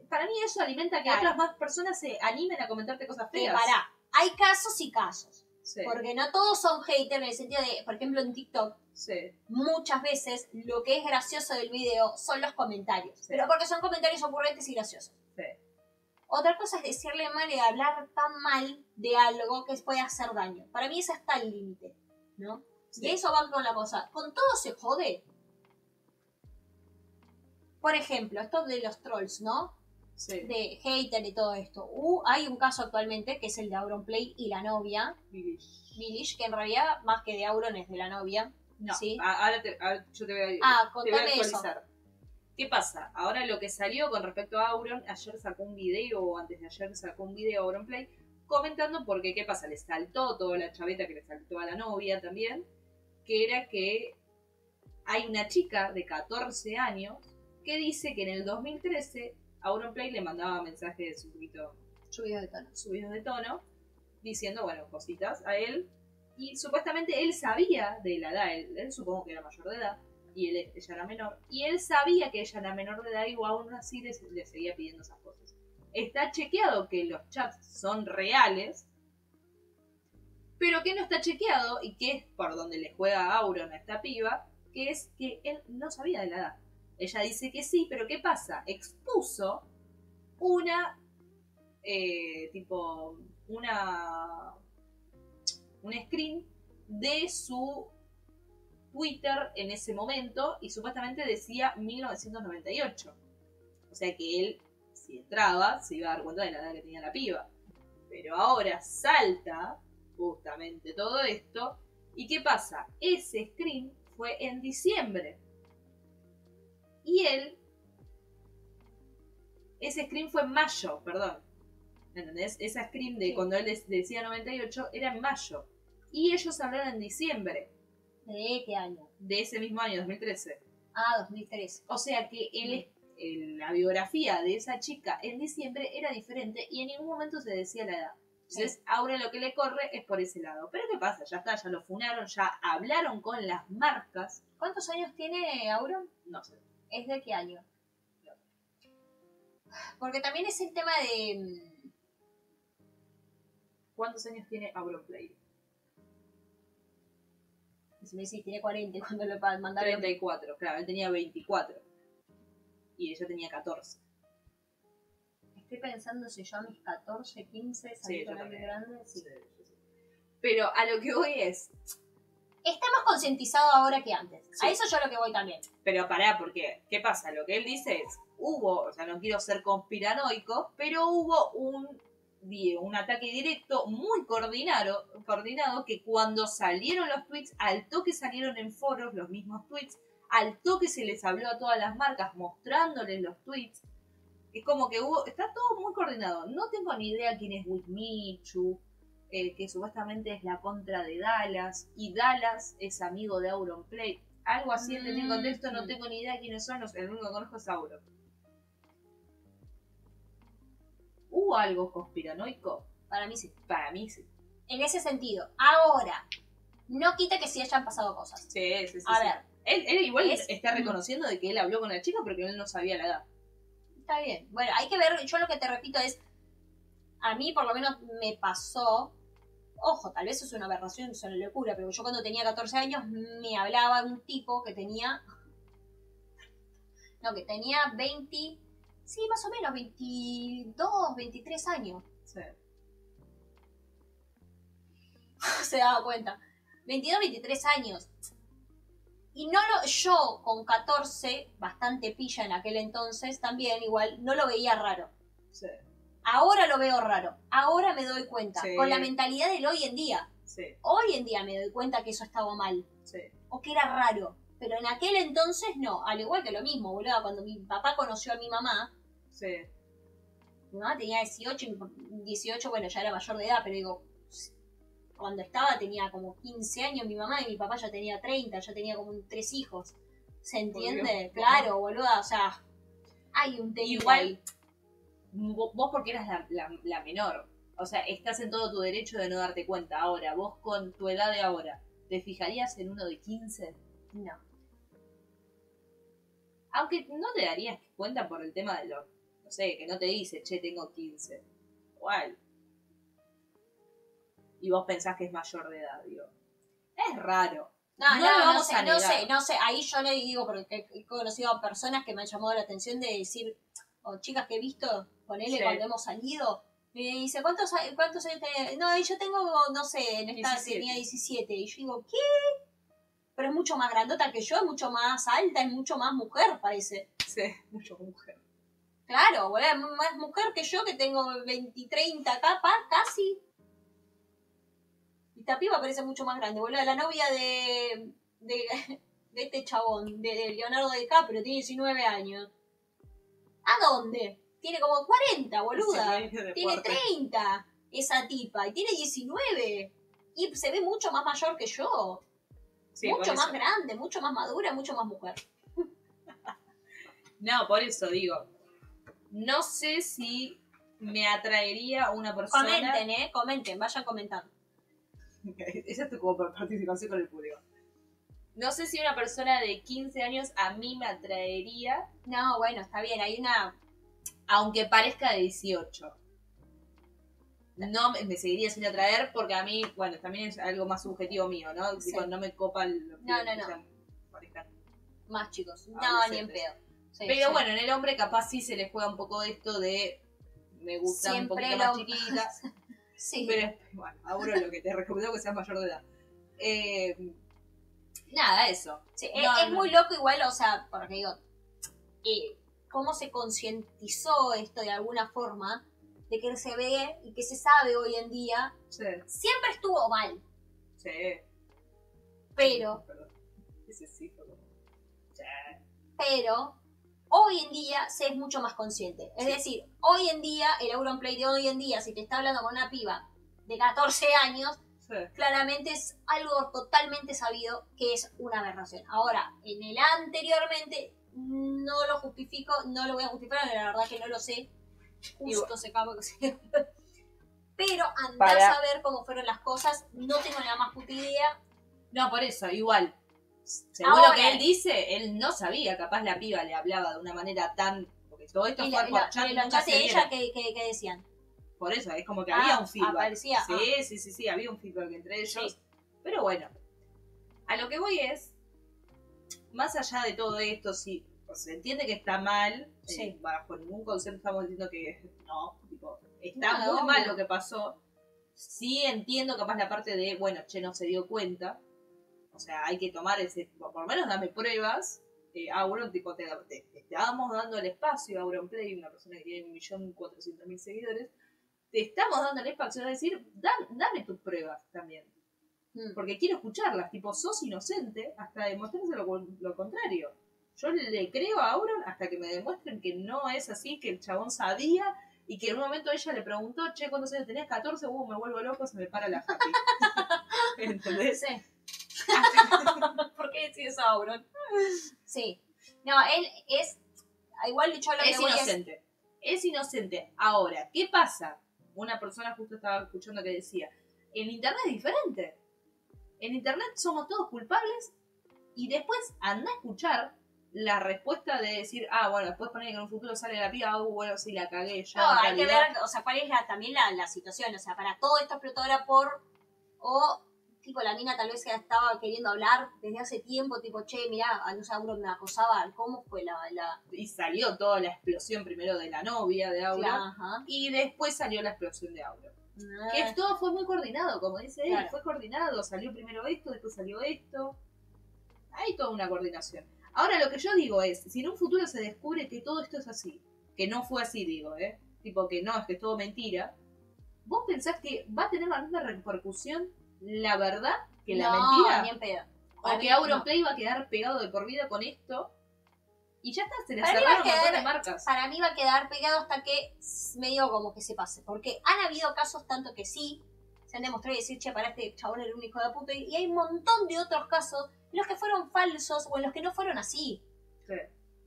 para mí eso alimenta que otras más personas se animen a comentarte cosas feas. Sí, pará, hay casos y casos. Sí. Porque no todos son haters en el sentido de, por ejemplo, en TikTok, muchas veces lo que es gracioso del video son los comentarios. Sí. Pero porque son comentarios ocurrentes y graciosos. Sí. Otra cosa es decirle mal y hablar tan mal de algo que puede hacer daño. Para mí es hasta el límite, ¿no? Sí. Y eso va con la cosa. Con todo se jode. Por ejemplo, esto de los trolls, ¿no? Sí. De hater y todo esto. Hay un caso actualmente que es el de Auron Play y la novia. Milish, que en realidad más que de Auron es de la novia. No, ¿sí? Ahora yo te voy a... contame eso. ¿Qué pasa? Ahora lo que salió con respecto a Auron, ayer sacó un video, o antes de ayer sacó un video Auron Play, comentando porque, ¿qué pasa? Le saltó toda la chaveta que le saltó a la novia también, que era que hay una chica de 14 años que dice que en el 2013 Auron Play le mandaba mensajes un poquito... Subidos de tono, diciendo, bueno, cositas a él, y supuestamente él sabía de la edad, él supongo que era mayor de edad, y ella era menor, y él sabía que ella era menor de edad y aún así le seguía pidiendo esas cosas. Está chequeado que los chats son reales, pero que no está chequeado, y que es por donde le juega Auron a esta piba, que es que él no sabía de la edad. Ella dice que sí, pero ¿qué pasa? Expuso un screen de su Twitter en ese momento, y supuestamente decía 1998. O sea que él, si entraba, se iba a dar cuenta de la edad que tenía la piba. Pero ahora salta justamente todo esto. ¿Y qué pasa? Ese screen fue en diciembre. Y él... Ese screen fue en mayo, perdón. ¿Entendés? Esa screen de cuando él decía 98 era en mayo. Y ellos hablaron en diciembre. ¿De qué año? De ese mismo año, 2013. Ah, 2013. O sea que la biografía de esa chica en diciembre era diferente y en ningún momento se decía la edad. Entonces, ahora lo que le corre es por ese lado. Pero ¿qué pasa? Ya está, ya lo funaron, ya hablaron con las marcas. ¿Cuántos años tiene Auron? No sé. ¿Es de qué año? No. Porque también es el tema de... ¿Cuántos años tiene Auron Play? Si me dice, tiene 40 cuando lo mandaron. 34, claro, él tenía 24. Y ella tenía 14. Estoy pensando si yo a mis 14, 15, salí con alguien grande. Sí. Pero a lo que voy es... está más concientizado ahora que antes. Sí. A eso yo lo que voy también. Pero pará, porque, ¿qué pasa? Lo que él dice es, hubo, o sea, no quiero ser conspiranoico, pero hubo un ataque directo muy coordinado que cuando salieron los tweets, al toque salieron en foros los mismos tweets, al toque se les habló a todas las marcas mostrándoles los tweets. Es como que hubo, está todo muy coordinado. No tengo ni idea quién es With Michu, que supuestamente es la contra de Dallas, y Dallas es amigo de Auron Play. Algo así en el contexto, no tengo ni idea quiénes son, el único que conozco es Auron. ¿Hubo algo conspiranoico? Para mí sí. Para mí sí. En ese sentido, ahora, no quita que sí hayan pasado cosas. Sí, sí, sí. A ver. Él igual está reconociendo de que él habló con la chica porque él no sabía la edad. Está bien. Bueno, hay que ver, yo lo que te repito es, a mí por lo menos me pasó, ojo, tal vez es una aberración, es una locura, pero yo cuando tenía 14 años me hablaba un tipo que tenía, no, que tenía 20, sí, más o menos, 22, 23 años. Sí. Se daba cuenta. 22, 23 años. Y no lo, yo con 14, bastante pilla en aquel entonces, también igual, no lo veía raro. Sí. Ahora lo veo raro, ahora me doy cuenta, sí, con la mentalidad del hoy en día. Sí. Hoy en día me doy cuenta que eso estaba mal, sí, o que era raro, pero en aquel entonces no, al igual que lo mismo, boludo, cuando mi papá conoció a mi mamá, sí, mi mamá tenía 18, bueno, ya era mayor de edad, pero digo, cuando estaba tenía como 15 años mi mamá y mi papá ya tenía 30, ya tenía como 3 hijos. ¿Se entiende? Claro, boluda, o sea, hay un tema. Igual, vos porque eras la menor, o sea, estás en todo tu derecho de no darte cuenta. Ahora, vos con tu edad de ahora, ¿te fijarías en uno de 15? No. Aunque no te darías cuenta por el tema de lo, no sé, que no te dice, che, tengo 15. Igual. Y vos pensás que es mayor de edad, digo. Es raro. No sé. Ahí yo le digo, porque he conocido a personas que me han llamado la atención de decir, o chicas que he visto, ponele, sí, cuando hemos salido, me dice, ¿cuántos años tenés? No, y yo tengo, no sé, en esta tenía 17. Y yo digo, ¿qué? Pero es mucho más grandota que yo, es mucho más alta, es mucho más mujer, parece. Sí, mucho mujer. Claro, boludo, es más mujer que yo, que tengo 20, 30 capas, casi. Esta piba parece mucho más grande, boludo. La novia de este chabón, de Leonardo DiCaprio, tiene 19 años. ¿A dónde? Tiene como 40, boluda. Tiene 30, esa tipa. Y tiene 19. Y se ve mucho más mayor que yo. Sí, mucho más grande, mucho más madura, mucho más mujer. No, por eso digo. No sé si me atraería una persona... Comenten, comenten, vayan comentando. Esa es tu como participación con el público. No sé si una persona de 15 años a mí me atraería. No, bueno, está bien, hay una... Aunque parezca de 18. No, me seguiría sin atraer porque a mí, bueno, también es algo más subjetivo mío, ¿no? Sí. Digo, no me copa el... No. Parezcan más chicos. No, ni en pedo. Sí, pero sí, bueno, en el hombre capaz sí se les juega un poco de esto de... Me gusta siempre un poquito más chiquita. Sí. Pero bueno, ahora lo que te recomiendo que seas mayor de edad. Nada, eso. Sí, no, es muy loco igual, o sea, porque digo, cómo se concientizó esto de alguna forma, de que se ve y que se sabe hoy en día, sí, siempre estuvo mal. Sí. Pero, perdón, ese sí, perdón. Sí. Pero hoy en día se es mucho más consciente. Es sí, decir, hoy en día, el Auron Play de hoy en día, si te está hablando con una piba de 14 años, sí, claramente es algo totalmente sabido que es una aberración. Ahora, en el anteriormente, no lo justifico, no lo voy a justificar, la verdad que no lo sé. Justo se acaba que se... Pero andás a ver cómo fueron las cosas, no tengo la más puta idea. No, por eso, igual. Según ahora, lo que él dice, él no sabía, capaz la piba le hablaba de una manera tan... Porque todo esto fue por chat, nunca se vieron. ¿Ella qué decían? Por eso, es como que había un feedback. Aparecía, sí, sí, había un feedback entre ellos. Sí. Pero bueno, a lo que voy es, más allá de todo esto, sí, pues, se entiende que está mal, sí, bajo ningún concepto estamos diciendo que no, tipo, está muy mal lo que pasó. Sí entiendo capaz la parte de, bueno, che, no se dio cuenta. O sea, hay que tomar ese, por lo menos dame pruebas. Auron, tipo, te vamos dando el espacio, Auron Play, una persona que tiene 1.400.000 seguidores, te estamos dando el espacio, es decir, dame tus pruebas también. Porque quiero escucharlas, tipo, sos inocente hasta demostrarse lo contrario. Yo le creo a Auron hasta que me demuestren que no es así, que el chabón sabía y que en un momento ella le preguntó, che, ¿cuántos años tenés? 14, me vuelvo loco, se me para la happy. ¿Entendés? Sí. ¿Por qué decís Auron? Sí. No, él es... Igual yo lo que voy inocente. Es inocente. Ahora, ¿qué pasa? Una persona justo estaba escuchando que decía, en internet es diferente. En internet somos todos culpables y después anda a escuchar la respuesta de decir, ah, bueno, después poner que en un futuro sale la piba, bueno, sí, la cagué ya. No, hay que ver, o sea, cuál es también la situación. O sea, para todo esto explotó ahora por... O... Tipo, la mina tal vez se estaba queriendo hablar desde hace tiempo, tipo, che, mirá, a los Auron me acosaba, ¿cómo fue la...? Y salió toda la explosión primero de la novia de Auron, claro, y después salió la explosión de Auron. Ah. Que todo fue muy coordinado, como dice él, claro. Fue coordinado, salió primero esto, después salió esto. Hay toda una coordinación. Ahora, lo que yo digo es, si en un futuro se descubre que todo esto es así, que no fue así, digo, tipo, que no, es que es todo mentira, ¿vos pensás que va a tener la misma repercusión la verdad que la mentira? Ni en pedo. O que Auron Play va a quedar pegado de por vida con esto. Y ya está, se le cerraron un montón de marcas. Para mí va a quedar pegado hasta que medio como que se pase. Porque han habido casos tanto que sí, se han demostrado y decir, che, para este chabón era un hijo de puta. Y hay un montón de otros casos en los que fueron falsos o en los que no fueron así. Sí.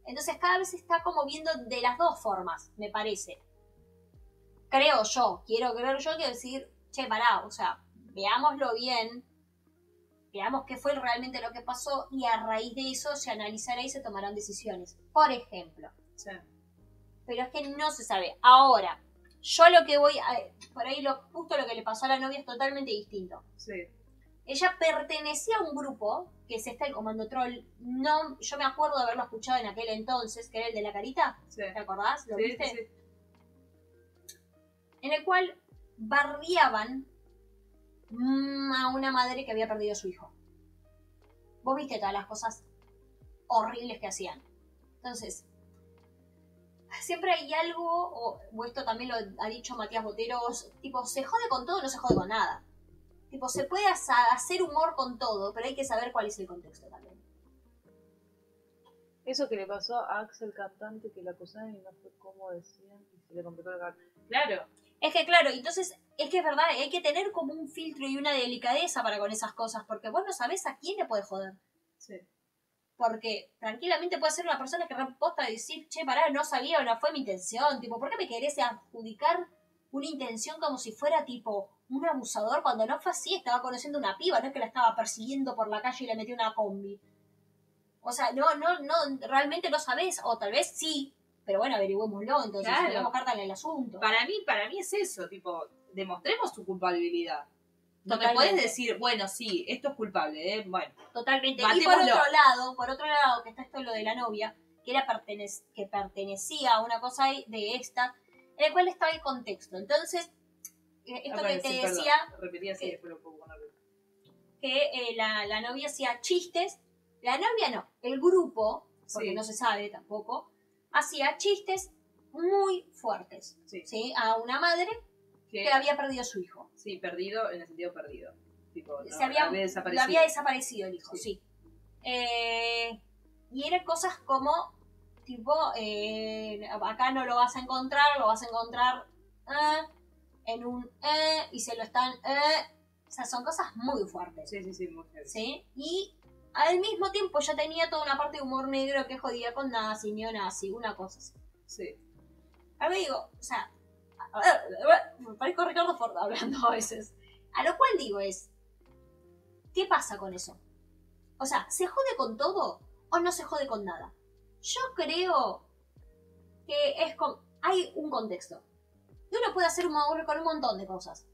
Entonces cada vez se está como viendo de las dos formas, me parece. Creo yo, quiero creer yo que decir, che, pará, o sea... Veámoslo bien, veamos qué fue realmente lo que pasó y a raíz de eso se analizará y se tomarán decisiones, por ejemplo. Sí. Pero es que no se sabe. Ahora, yo lo que voy a... Por ahí justo lo que le pasó a la novia es totalmente distinto. Sí. Ella pertenecía a un grupo, que es el Comando Troll. No, yo me acuerdo de haberlo escuchado en aquel entonces, que era el de la carita. Sí. ¿Te acordás? ¿Lo viste? Sí. En el cual barriaban a una madre que había perdido a su hijo. Vos viste todas las cosas horribles que hacían. Entonces, siempre hay algo, o esto también lo ha dicho Matías Botero, tipo, se jode con todo, no se jode con nada. Tipo, se puede hacer humor con todo, pero hay que saber cuál es el contexto también. Eso que le pasó a Axel Cantante, que la acusaron y no fue como decían y se le completó la carta. Claro. Es que claro, entonces, es que es verdad, hay que tener como un filtro y una delicadeza para con esas cosas, porque vos no sabés a quién le puede joder. Sí. Porque tranquilamente puede ser una persona que reposta de decir, che, pará, no sabía, no fue mi intención, tipo, ¿por qué me querés adjudicar una intención como si fuera, tipo, un abusador? Cuando no fue así, estaba conociendo una piba, no es que la estaba persiguiendo por la calle y le metió una combi. O sea, no, realmente no sabés, o tal vez sí. Pero bueno, averigüémoslo, entonces le damos carta en el asunto. Para mí es eso, tipo, demostremos su culpabilidad. No me puedes decir, bueno, sí, esto es culpable, bueno. Totalmente. Y por otro lado, que está esto lo de la novia, que era que pertenecía a una cosa de esta, en el cual estaba el contexto. Entonces, esto que te decía... Repetía así, después lo puedo poner. Que la novia hacía chistes. La novia no, el grupo, porque no se sabe tampoco... Hacía chistes muy fuertes, ¿sí? A una madre que había perdido a su hijo. Sí, perdido en el sentido perdido. Tipo, ¿no? Había desaparecido el hijo, sí. Y eran cosas como, tipo, acá no lo vas a encontrar, en un y se lo están... O sea, son cosas muy fuertes. Sí, muy fuertes. ¿Sí? Y... Al mismo tiempo ya tenía toda una parte de humor negro que jodía con nazi, neonazi, una cosa así. Sí. Ahora me digo, o sea, me parezco Ricardo Ford hablando a veces. A lo cual digo es, ¿qué pasa con eso? O sea, ¿se jode con todo o no se jode con nada? Yo creo que es hay un contexto. Y uno puede hacer humor con un montón de cosas.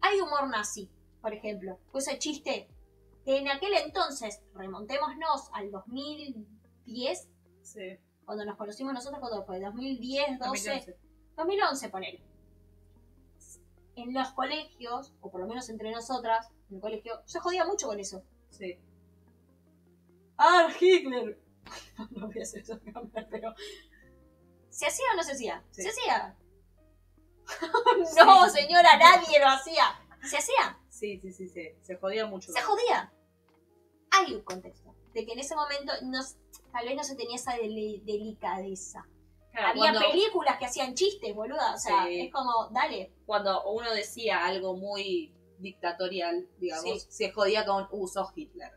Hay humor nazi, por ejemplo. Pues ese chiste... Que en aquel entonces, remontémonos al 2010, sí. Cuando nos conocimos nosotros, ¿cuándo fue? 2010, 12, 2011 ponele. En los colegios, o por lo menos entre nosotras, en el colegio, yo jodía mucho con eso. Sí. ¡Ah, Hitler! No voy a hacer eso, pero... ¿Se hacía o no se hacía? Sí. ¿Se hacía? No, señora, nadie lo hacía. ¿Se hacía? Sí, sí, sí, sí. Se jodía mucho. Se jodía. Hay un contexto de que en ese momento tal vez no se tenía esa delicadeza. Claro, había películas que hacían chistes, boluda. O sea, sí, es como, dale. Cuando uno decía algo muy dictatorial, digamos, sí, se jodía con, sos Hitler.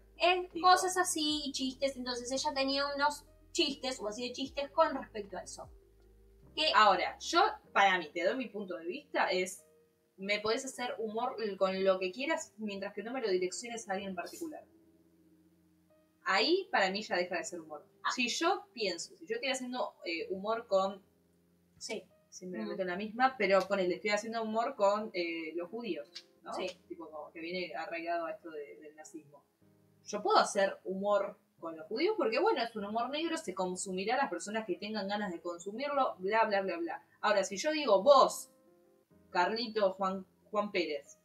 Cosas así, chistes. Entonces ella tenía unos chistes, o así de chistes, con respecto a eso. Que... Ahora, yo, para mí, te doy mi punto de vista, es... Me podés hacer humor con lo que quieras mientras que no me lo direcciones a alguien en particular. Ahí, para mí, ya deja de ser humor. Ah. Si yo pienso, si yo estoy haciendo humor con... Sí. Siempre me meto en la misma, pero con él estoy haciendo humor con los judíos, ¿no? Sí. Tipo, como que viene arraigado a esto del nazismo. Yo puedo hacer humor con los judíos porque, bueno, es un humor negro, se consumirá a las personas que tengan ganas de consumirlo, bla, bla, bla, bla. Ahora, si yo digo, vos... Carlito Juan Pérez,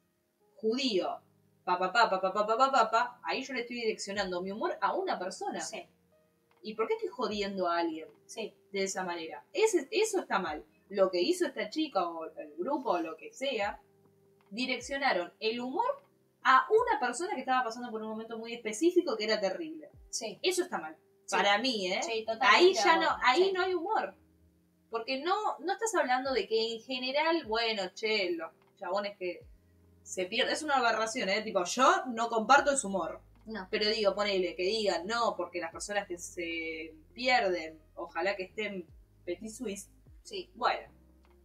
judío, papá, ahí yo le estoy direccionando mi humor a una persona. Sí. ¿Y por qué estoy jodiendo a alguien? Sí. De esa manera. Eso está mal. Lo que hizo esta chica o el grupo o lo que sea, direccionaron el humor a una persona que estaba pasando por un momento muy específico que era terrible. Sí. Eso está mal. Sí. Para mí, ¿eh? Sí, totalmente. Ahí ya no, ahí sí, no hay humor. Porque no estás hablando de que en general, bueno, che, los chabones que se pierden. Es una aberración, ¿eh? Tipo, yo no comparto su humor. No. Pero digo, ponele, que digan, no, porque las personas que se pierden, ojalá que estén petit suisse. Sí. Bueno,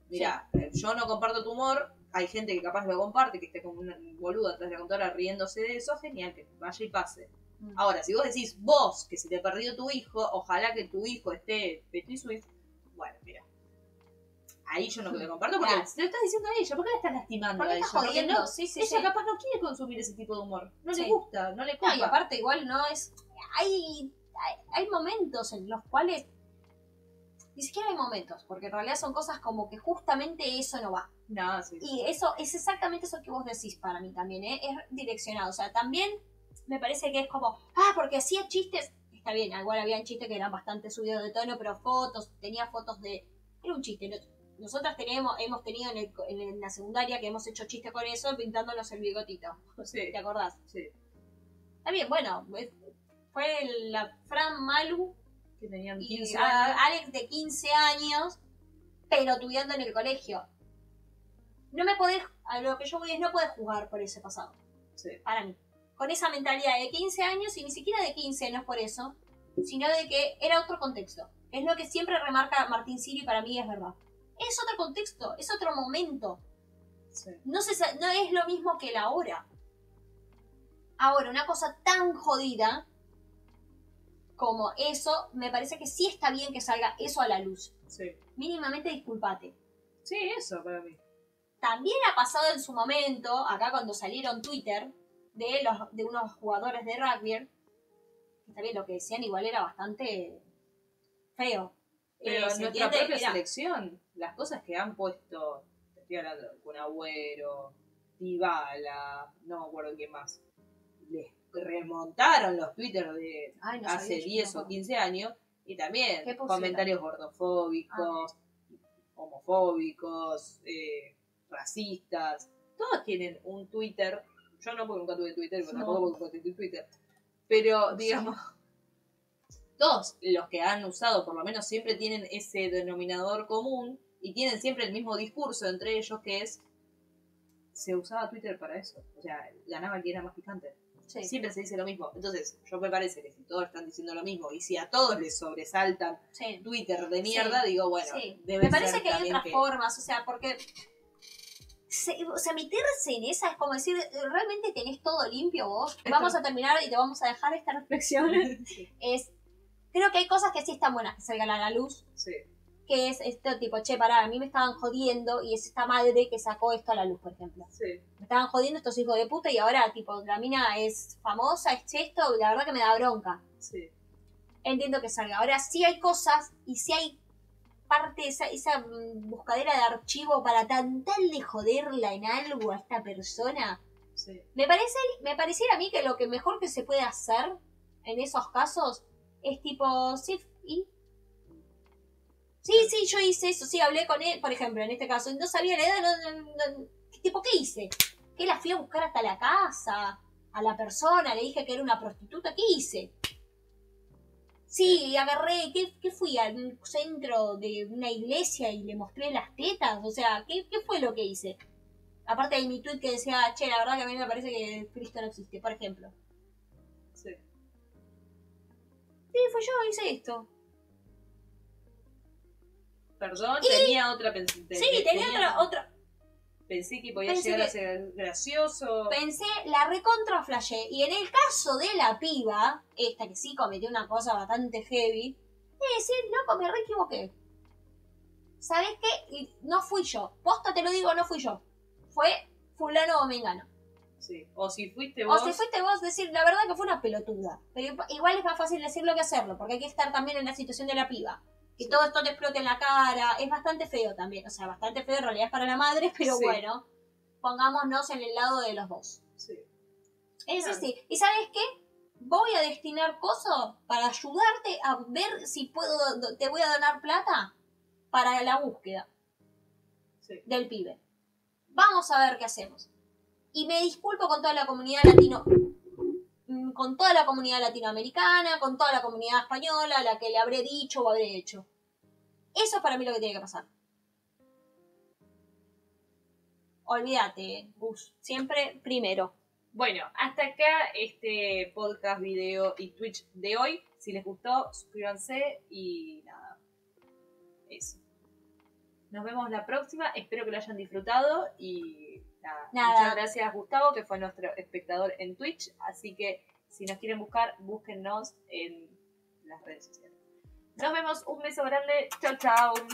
mirá, sí, yo no comparto tu humor. Hay gente que capaz lo comparte, que esté como un boludo atrás de la computadora riéndose de eso. Genial, que vaya y pase. Mm. Ahora, si vos decís, vos, que se te perdió tu hijo, ojalá que tu hijo esté petit suisse. Bueno, mira, ahí yo no te comparto porque se lo estás diciendo a ella, ¿por qué la estás lastimando a ella? Porque no, ella capaz no quiere consumir ese tipo de humor, no le gusta, no le compra. Y aparte igual no es, hay momentos en los cuales, ni siquiera hay momentos, porque en realidad son cosas como que justamente eso no va. No, sí. Y eso es exactamente eso que vos decís para mí también, ¿eh? Es direccionado, o sea, también me parece que es como, porque hacía chistes. Está bien, igual habían chistes que eran bastante subidos de tono, pero tenía fotos de... Era un chiste. Nosotras hemos tenido en la secundaria que hemos hecho chistes con eso, pintándonos el bigotito. Sí. ¿Te acordás? Sí. Está bien, bueno, fue la Fran Malu, que tenían 15 años. Alex de 15 años, pelotudeando en el colegio. No me podés... A lo que yo voy es no podés jugar por ese pasado. Sí. Para mí. Con esa mentalidad de 15 años, y ni siquiera de 15, no es por eso, sino de que era otro contexto. Es lo que siempre remarca Martín Siri, para mí es verdad. Es otro contexto, es otro momento. Sí. No es lo mismo que la hora. Ahora, una cosa tan jodida como eso, me parece que sí está bien que salga eso a la luz. Sí. Mínimamente disculpate. Sí, eso para mí. También ha pasado en su momento, acá cuando salieron Twitter... De unos jugadores de rugby, que también lo que decían igual era bastante feo. Pero en nuestra propia selección, las cosas que han puesto, estoy hablando con Agüero, Dybala, no me acuerdo quién más, les remontaron los Twitter de hace 10 o 15 años, y también comentarios gordofóbicos, homofóbicos, racistas, todos tienen un Twitter. Yo no, porque nunca tuve Twitter, pero tampoco porque tuve Twitter. Pero, digamos, todos los que han usado, por lo menos, siempre tienen ese denominador común y tienen siempre el mismo discurso entre ellos, que es, se usaba Twitter para eso. O sea, ganaba el que era más picante. Sí. Siempre se dice lo mismo. Entonces, yo me parece que si todos están diciendo lo mismo y si a todos les sobresaltan Twitter de mierda, digo, bueno, debe ser. Me parece que hay otras formas, o sea, porque... o sea, meterse en esa es como decir, ¿realmente tenés todo limpio vos? Vamos a terminar y te vamos a dejar esta reflexión. Sí. Creo que hay cosas que sí están buenas que salgan a la luz. Sí. Que es este tipo, che, pará, a mí me estaban jodiendo y es esta madre que sacó esto a la luz, por ejemplo. Sí. Me estaban jodiendo estos hijos de puta y ahora, tipo, la mina es famosa, es esto, la verdad que me da bronca. Sí. Entiendo que salga. Ahora sí hay cosas y sí hay... parte esa buscadera de archivo para tan tal de joderla en algo a esta persona, Sí. Me pareciera a mí que lo que mejor que se puede hacer en esos casos es tipo, sí, y... Sí, yo hice eso, sí, hablé con él, por ejemplo, en este caso, no sabía la edad, no, tipo, ¿qué hice? ¿Qué la fui a buscar hasta la casa? A la persona, le dije que era una prostituta, ¿qué hice? Sí, agarré, ¿qué fui? Al centro de una iglesia y le mostré las tetas, o sea, ¿qué fue lo que hice? Aparte de mi tweet que decía, che, la verdad que a mí me parece que Cristo no existe, por ejemplo. Sí. Sí, fue yo, hice esto. Perdón, y... tenía otra pensión. Sí, tenía otra. Pensé que podía llegar a ser gracioso. Pensé, la recontra flashé. Y en el caso de la piba, esta que sí cometió una cosa bastante heavy, es decir, loco, me re equivoqué. ¿Sabes qué? No fui yo. Posta te lo digo, no fui yo. Fue fulano o mengano. Sí. O si fuiste vos. Decir, la verdad que fue una pelotuda. Pero igual es más fácil decirlo que hacerlo, porque hay que estar también en la situación de la piba. Que todo esto te explote en la cara, es bastante feo también, o sea, bastante feo en realidad es para la madre, pero sí. Bueno, pongámonos en el lado de los dos. Sí. Es así. Claro. ¿Y sabes qué? Voy a destinar cosas para ayudarte a ver si puedo, te voy a donar plata para la búsqueda del pibe. Vamos a ver qué hacemos. Y me disculpo con toda la comunidad con toda la comunidad latinoamericana, con toda la comunidad española, la que le habré dicho o habré hecho. Eso es para mí lo que tiene que pasar. Olvídate, Gus. Siempre primero. Bueno, hasta acá este podcast, video y Twitch de hoy. Si les gustó, suscríbanse y nada. Eso. Nos vemos la próxima. Espero que lo hayan disfrutado y nada. Muchas gracias, Gustavo, que fue nuestro espectador en Twitch. Así que... si nos quieren buscar, búsquennos en las redes sociales. Nos vemos, un beso grande, chao chao.